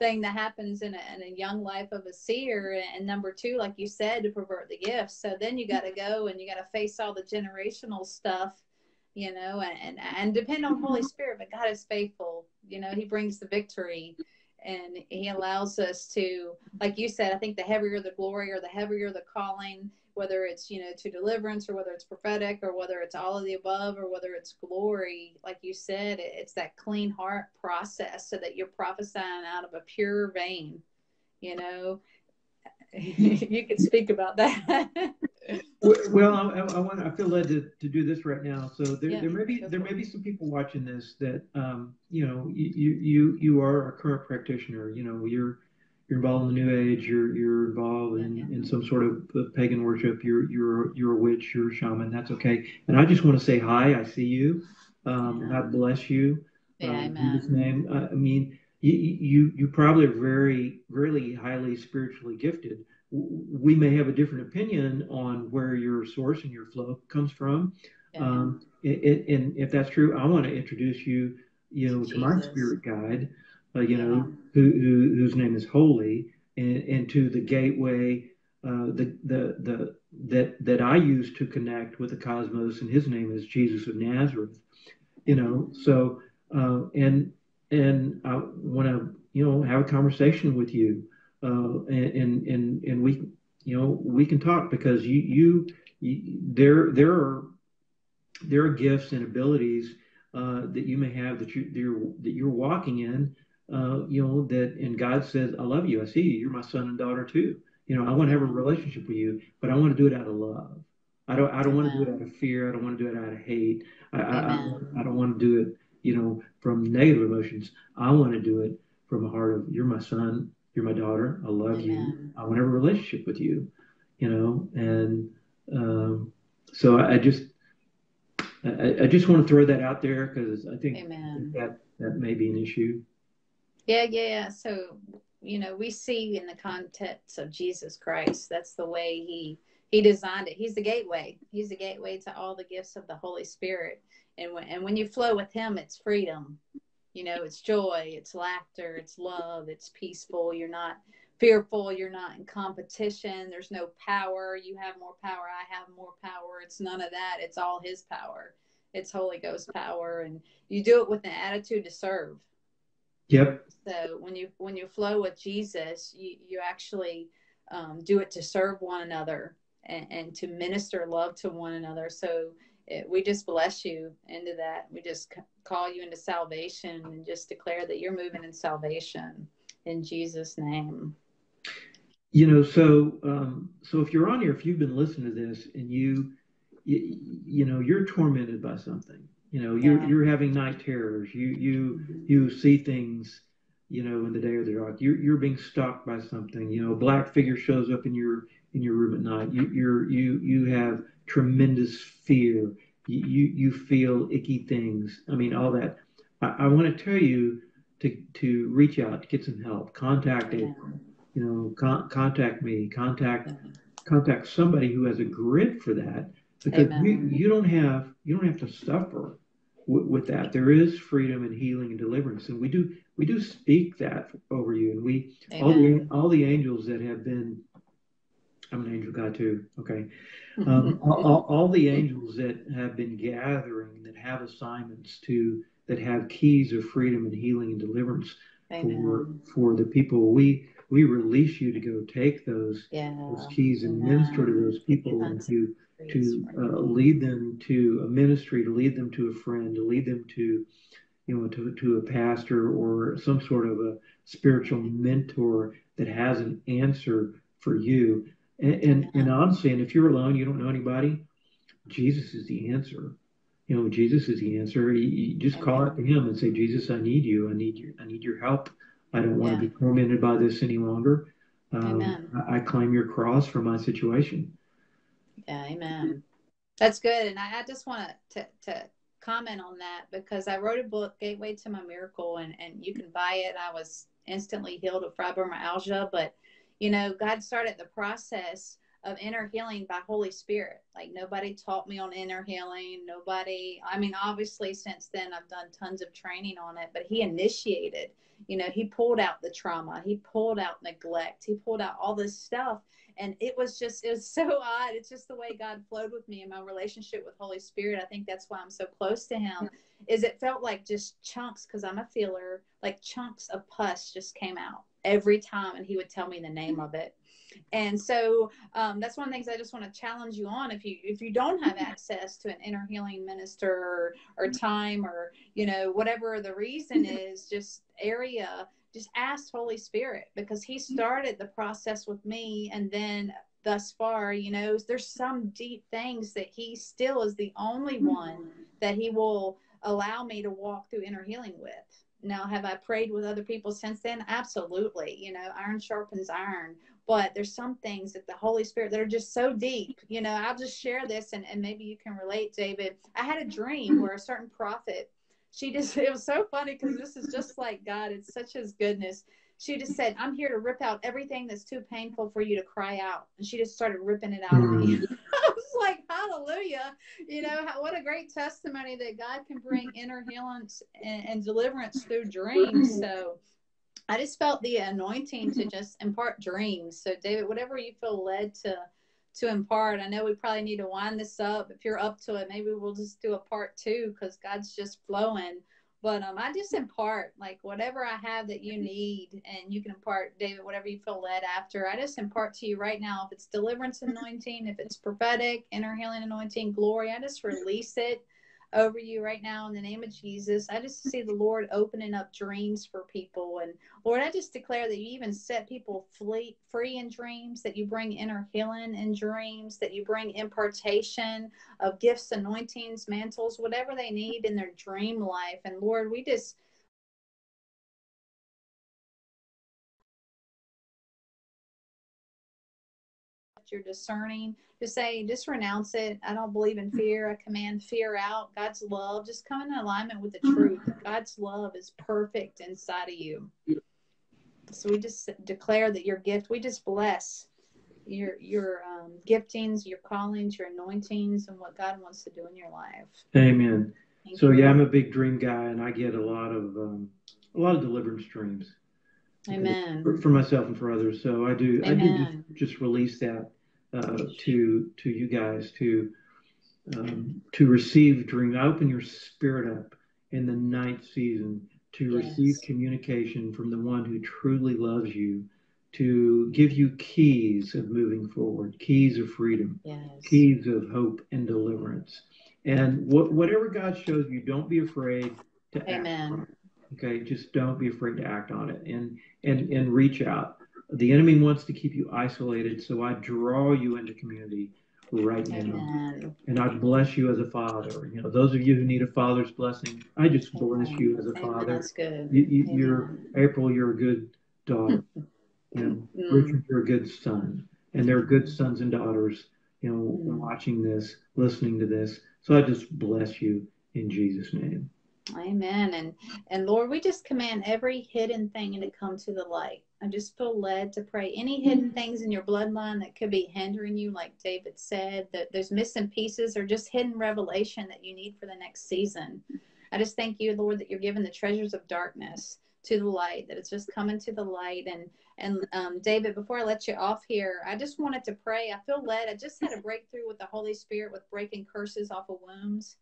thing that happens in a, in a young life of a seer. And number two, like you said, to pervert the gifts. So then you got to go and you got to face all the generational stuff, you know, and, and, and depend on Holy Spirit. But God is faithful. You know, he brings the victory and he allows us to, like you said, I think the heavier the glory or the heavier the calling, whether it's, you know, to deliverance or whether it's prophetic or whether it's all of the above or whether it's glory, like you said, it's that clean heart process so that you're prophesying out of a pure vein, you know. You can speak about that. Well, I, I want to, I feel led to, to do this right now. So there, yeah, there may be, there may be some people watching this that, um, you know, you, you, you are a current practitioner, you know, you're, you're involved in the New Age, you're, you're involved in, yeah, yeah. in some sort of pagan worship, you're, you're, you're a witch, you're a shaman, that's okay. And I just want to say, hi, I see you. Um, yeah. God bless you. Yeah, um, amen. In his name. I, I mean, you, you, you probably are very, really highly spiritually gifted. We may have a different opinion on where your source and your flow comes from. Yeah. Um, and, and if that's true, I want to introduce you, you know, Jesus. to my spirit guide. Uh, you yeah. know, who, who, whose name is holy, and, and to the gateway uh, the, the, the, that, that I use to connect with the cosmos, and his name is Jesus of Nazareth, you know, so, uh, and, and I want to, you know, have a conversation with you, uh, and, and, and we, you know, we can talk, because you, you, you there, there are, there are gifts and abilities uh, that you may have that you, that you're, that you're walking in, Uh, you know, that, and God says, I love you. I see you. You're my son and daughter too. You know, I want to have a relationship with you, but I want to do it out of love. I don't, I don't Amen. want to do it out of fear. I don't want to do it out of hate. I, I, I don't want to do it, you know, from negative emotions. I want to do it from a heart of, you're my son, you're my daughter. I love Amen. you. I want to have a relationship with you, you know? And, um, so I, I just, I, I just want to throw that out there, because I think Amen. that, that may be an issue. Yeah, yeah, yeah. So, you know, we see in the context of Jesus Christ, that's the way he, he designed it. He's the gateway. He's the gateway to all the gifts of the Holy Spirit. And when, and when you flow with him, it's freedom. You know, it's joy, it's laughter, it's love, it's peaceful. You're not fearful. You're not in competition. There's no power. You have more power. I have more power. It's none of that. It's all his power. It's Holy Ghost power. And you do it with an attitude to serve. Yep. So when you when you flow with Jesus, you, you actually um, do it to serve one another and, and to minister love to one another. So it, we just bless you into that. We just c call you into salvation and just declare that you're moving in salvation in Jesus' name. You know, so um, so if you're on here, if you've been listening to this and you, you, you know, you're tormented by something. You know, you're, yeah. you're having night terrors. You, you, you see things, you know, in the day of the dark. You're, you're being stalked by something. You know, a black figure shows up in your, in your room at night. You, you're, you, you have tremendous fear. You, you, you feel icky things. I mean, all that. I, I want to tell you to, to reach out, to get some help. Contact yeah. April. You know, con contact me. Contact, contact somebody who has a grid for that, because you, you don't have, you don't have to suffer with that. There is freedom and healing and deliverance, and we do we do speak that over you, and we all the, all the angels that have been, I'm an angel guy too, okay, um, all, all the angels that have been gathering, that have assignments to, that have keys of freedom and healing and deliverance Amen. for for the people, we we release you to go take those yeah. those keys and yeah. minister to those people, yeah. and to to uh, lead them to a ministry, to lead them to a friend, to lead them to, you know, to, to a pastor or some sort of a spiritual mentor that has an answer for you. And, and, and honestly, and if you're alone, you don't know anybody, Jesus is the answer. you know, Jesus is the answer. You, you just Amen. Call out to him and say, Jesus, I need you. I need your, I need your help. I don't want yeah. to be tormented by this any longer. Um, I, I claim your cross for my situation. Yeah, amen. That's good. And I, I just want to to comment on that, because I wrote a book, Gateway to My Miracle, and, and you can buy it. I was instantly healed of fibromyalgia, but, you know, God started the process of inner healing by Holy Spirit. Like, nobody taught me on inner healing. Nobody, I mean, obviously since then I've done tons of training on it, but he initiated, you know, he pulled out the trauma, he pulled out neglect, he pulled out all this stuff. And it was just, it was so odd. It's just the way God flowed with me in my relationship with Holy Spirit. I think that's why I'm so close to him, is it felt like just chunks, because I'm a feeler, like chunks of pus just came out every time. And he would tell me the name of it. And so um, that's one of the things I just want to challenge you on. If you if you don't have access to an inner healing minister or, or time, or, you know, whatever the reason is, just area, just ask Holy Spirit, because he started the process with me. And then thus far, you know, there's some deep things that he still is the only one that he will allow me to walk through inner healing with. Now, have I prayed with other people since then? Absolutely. You know, iron sharpens iron. But there's some things that the Holy Spirit that are just so deep. You know, I'll just share this, and, and maybe you can relate, David. I had a dream where a certain prophet, she just, it was so funny, because this is just like God. It's such his goodness. She just said, I'm here to rip out everything that's too painful for you to cry out. And she just started ripping it out of me. I was like, hallelujah. You know, what a great testimony that God can bring inner healing and, and deliverance through dreams. So I just felt the anointing to just impart dreams. So David, whatever you feel led to to impart, I know we probably need to wind this up. If you're up to it, maybe we'll just do a part two, because God's just flowing. But um, I just impart, like, whatever I have that you need, and you can impart, David, whatever you feel led after. I just impart to you right now, if it's deliverance anointing, if it's prophetic, inner healing anointing, glory, I just release it over you right now in the name of Jesus. I just see the Lord opening up dreams for people. And Lord, I just declare that you even set people free, free in dreams, that you bring inner healing in dreams, that you bring impartation of gifts, anointings, mantles, whatever they need in their dream life. And Lord, we just you're discerning to say, just renounce it. I don't believe in fear. I command fear out. God's love, just come in alignment with the truth. God's love is perfect inside of you. So we just declare that your gift, we just bless your your um, giftings, your callings, your anointings, and what God wants to do in your life. Amen. Thank so you. Yeah, I'm a big dream guy, and I get a lot of um, a lot of deliverance dreams. Amen. For, for myself and for others. So I do. Amen. I do just release that uh, to to you guys to um, to receive dream. I open your spirit up in the night season to yes. receive communication from the one who truly loves you, to give you keys of moving forward, keys of freedom, yes. keys of hope and deliverance. And wh whatever God shows you, don't be afraid to act. Amen. Okay, just don't be afraid to act on it, and and and reach out. The enemy wants to keep you isolated, so I draw you into community right now. Amen. And I bless you as a father. You know, those of you who need a father's blessing, I just bless Amen. You as a Amen. Father. That's good. You, you, you're April. You're a good daughter. You know, mm. Richard, you're a good son, and there are good sons and daughters. You know, mm. watching this, listening to this. So I just bless you in Jesus' name. Amen. And, and Lord, we just command every hidden thing to come to the light. I just feel led to pray any hidden things in your bloodline that could be hindering you, like David said, that there's missing pieces or just hidden revelation that you need for the next season. I just thank you, Lord, that you're giving the treasures of darkness to the light, that it's just coming to the light. And, and um, David, before I let you off here, I just wanted to pray. I feel led. I just had a breakthrough with the Holy Spirit with breaking curses off of wombs.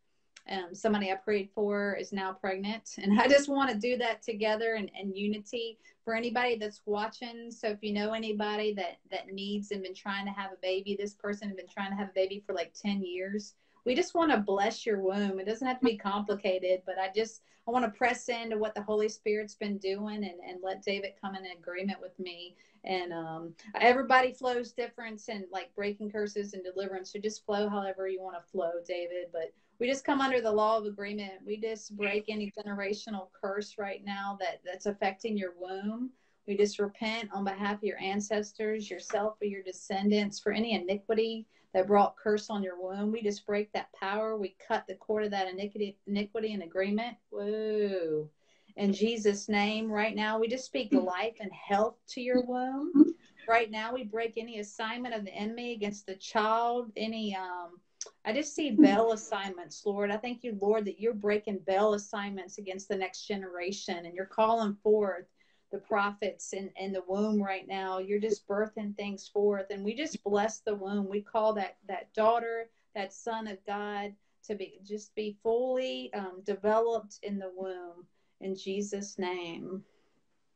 Um, somebody I prayed for is now pregnant, and I just want to do that together in, in unity for anybody that's watching. So if you know anybody that, that needs and been trying to have a baby, this person has been trying to have a baby for like ten years. We just want to bless your womb. It doesn't have to be complicated, but I just, I want to press into what the Holy Spirit's been doing, and, and let David come in agreement with me. And um, everybody flows different, and like breaking curses and deliverance. So just flow however you want to flow, David, but we just come under the law of agreement. We just break any generational curse right now that, that's affecting your womb. We just repent on behalf of your ancestors, yourself, or your descendants for any iniquity that brought curse on your womb. We just break that power. We cut the cord of that iniquity, iniquity in agreement. Whoa. In Jesus' name, right now, we just speak life and health to your womb. Right now, we break any assignment of the enemy against the child, any um, I just see bell assignments, Lord. I thank you, Lord, that you're breaking bell assignments against the next generation, and you're calling forth the prophets in, in the womb right now. You're just birthing things forth, and we just bless the womb. We call that, that daughter, that son of God to be just be fully um, developed in the womb in Jesus' name.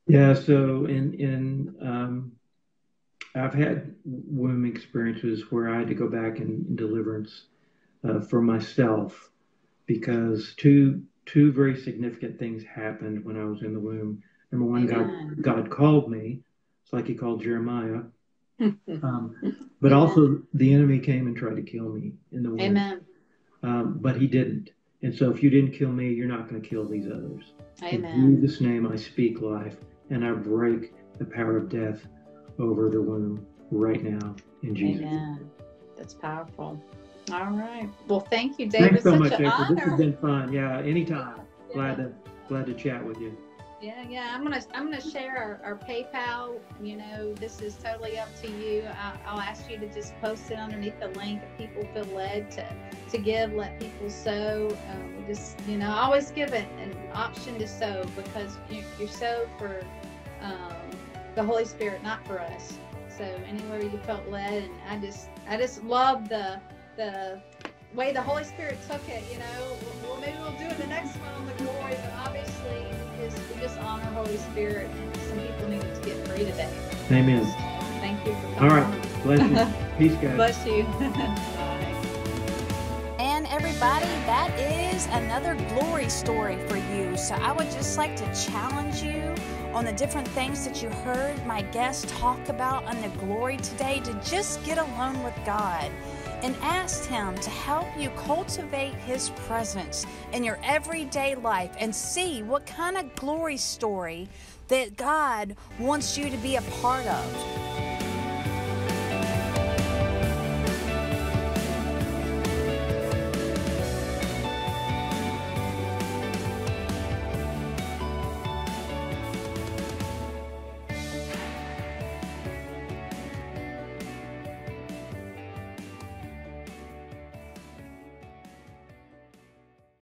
Yeah, so in, in um, I've had womb experiences where I had to go back in, in deliverance uh, for myself, because two, two very significant things happened when I was in the womb. Number one, God, God called me. It's like he called Jeremiah. Um, but Amen. Also the enemy came and tried to kill me in the womb. Amen. Um, but he didn't. And so if you didn't kill me, you're not going to kill these others. Amen. In Jesus' name, I speak life, and I break the power of death over the womb right now in Jesus' name. Amen. That's powerful. All right. Well, thank you, David. Thanks so much, April. This has been fun. Yeah, anytime. Yeah. Glad to, glad to chat with you. Yeah, yeah. I'm gonna, I'm gonna share our, our PayPal. You know, this is totally up to you. I, I'll ask you to just post it underneath the link if people feel led to, to give. Let people sow. Um, just, you know, always give it an option to sow, because you, you sow for um, the Holy Spirit, not for us. So anywhere you felt led, and I just, I just love the, the way the Holy Spirit took it. You know, well, maybe we'll do it the next one on the glory, but obviously. We just honor Holy Spirit, and some people needed to get free today. Amen. So, thank you for coming. All right. Bless you. Peace, guys. Bless you. Bye. And everybody, that is another glory story for you. So I would just like to challenge you on the different things that you heard my guest talk about on the glory today, to just get alone with God and ask him to help you cultivate his presence in your everyday life, and see what kind of glory story that God wants you to be a part of.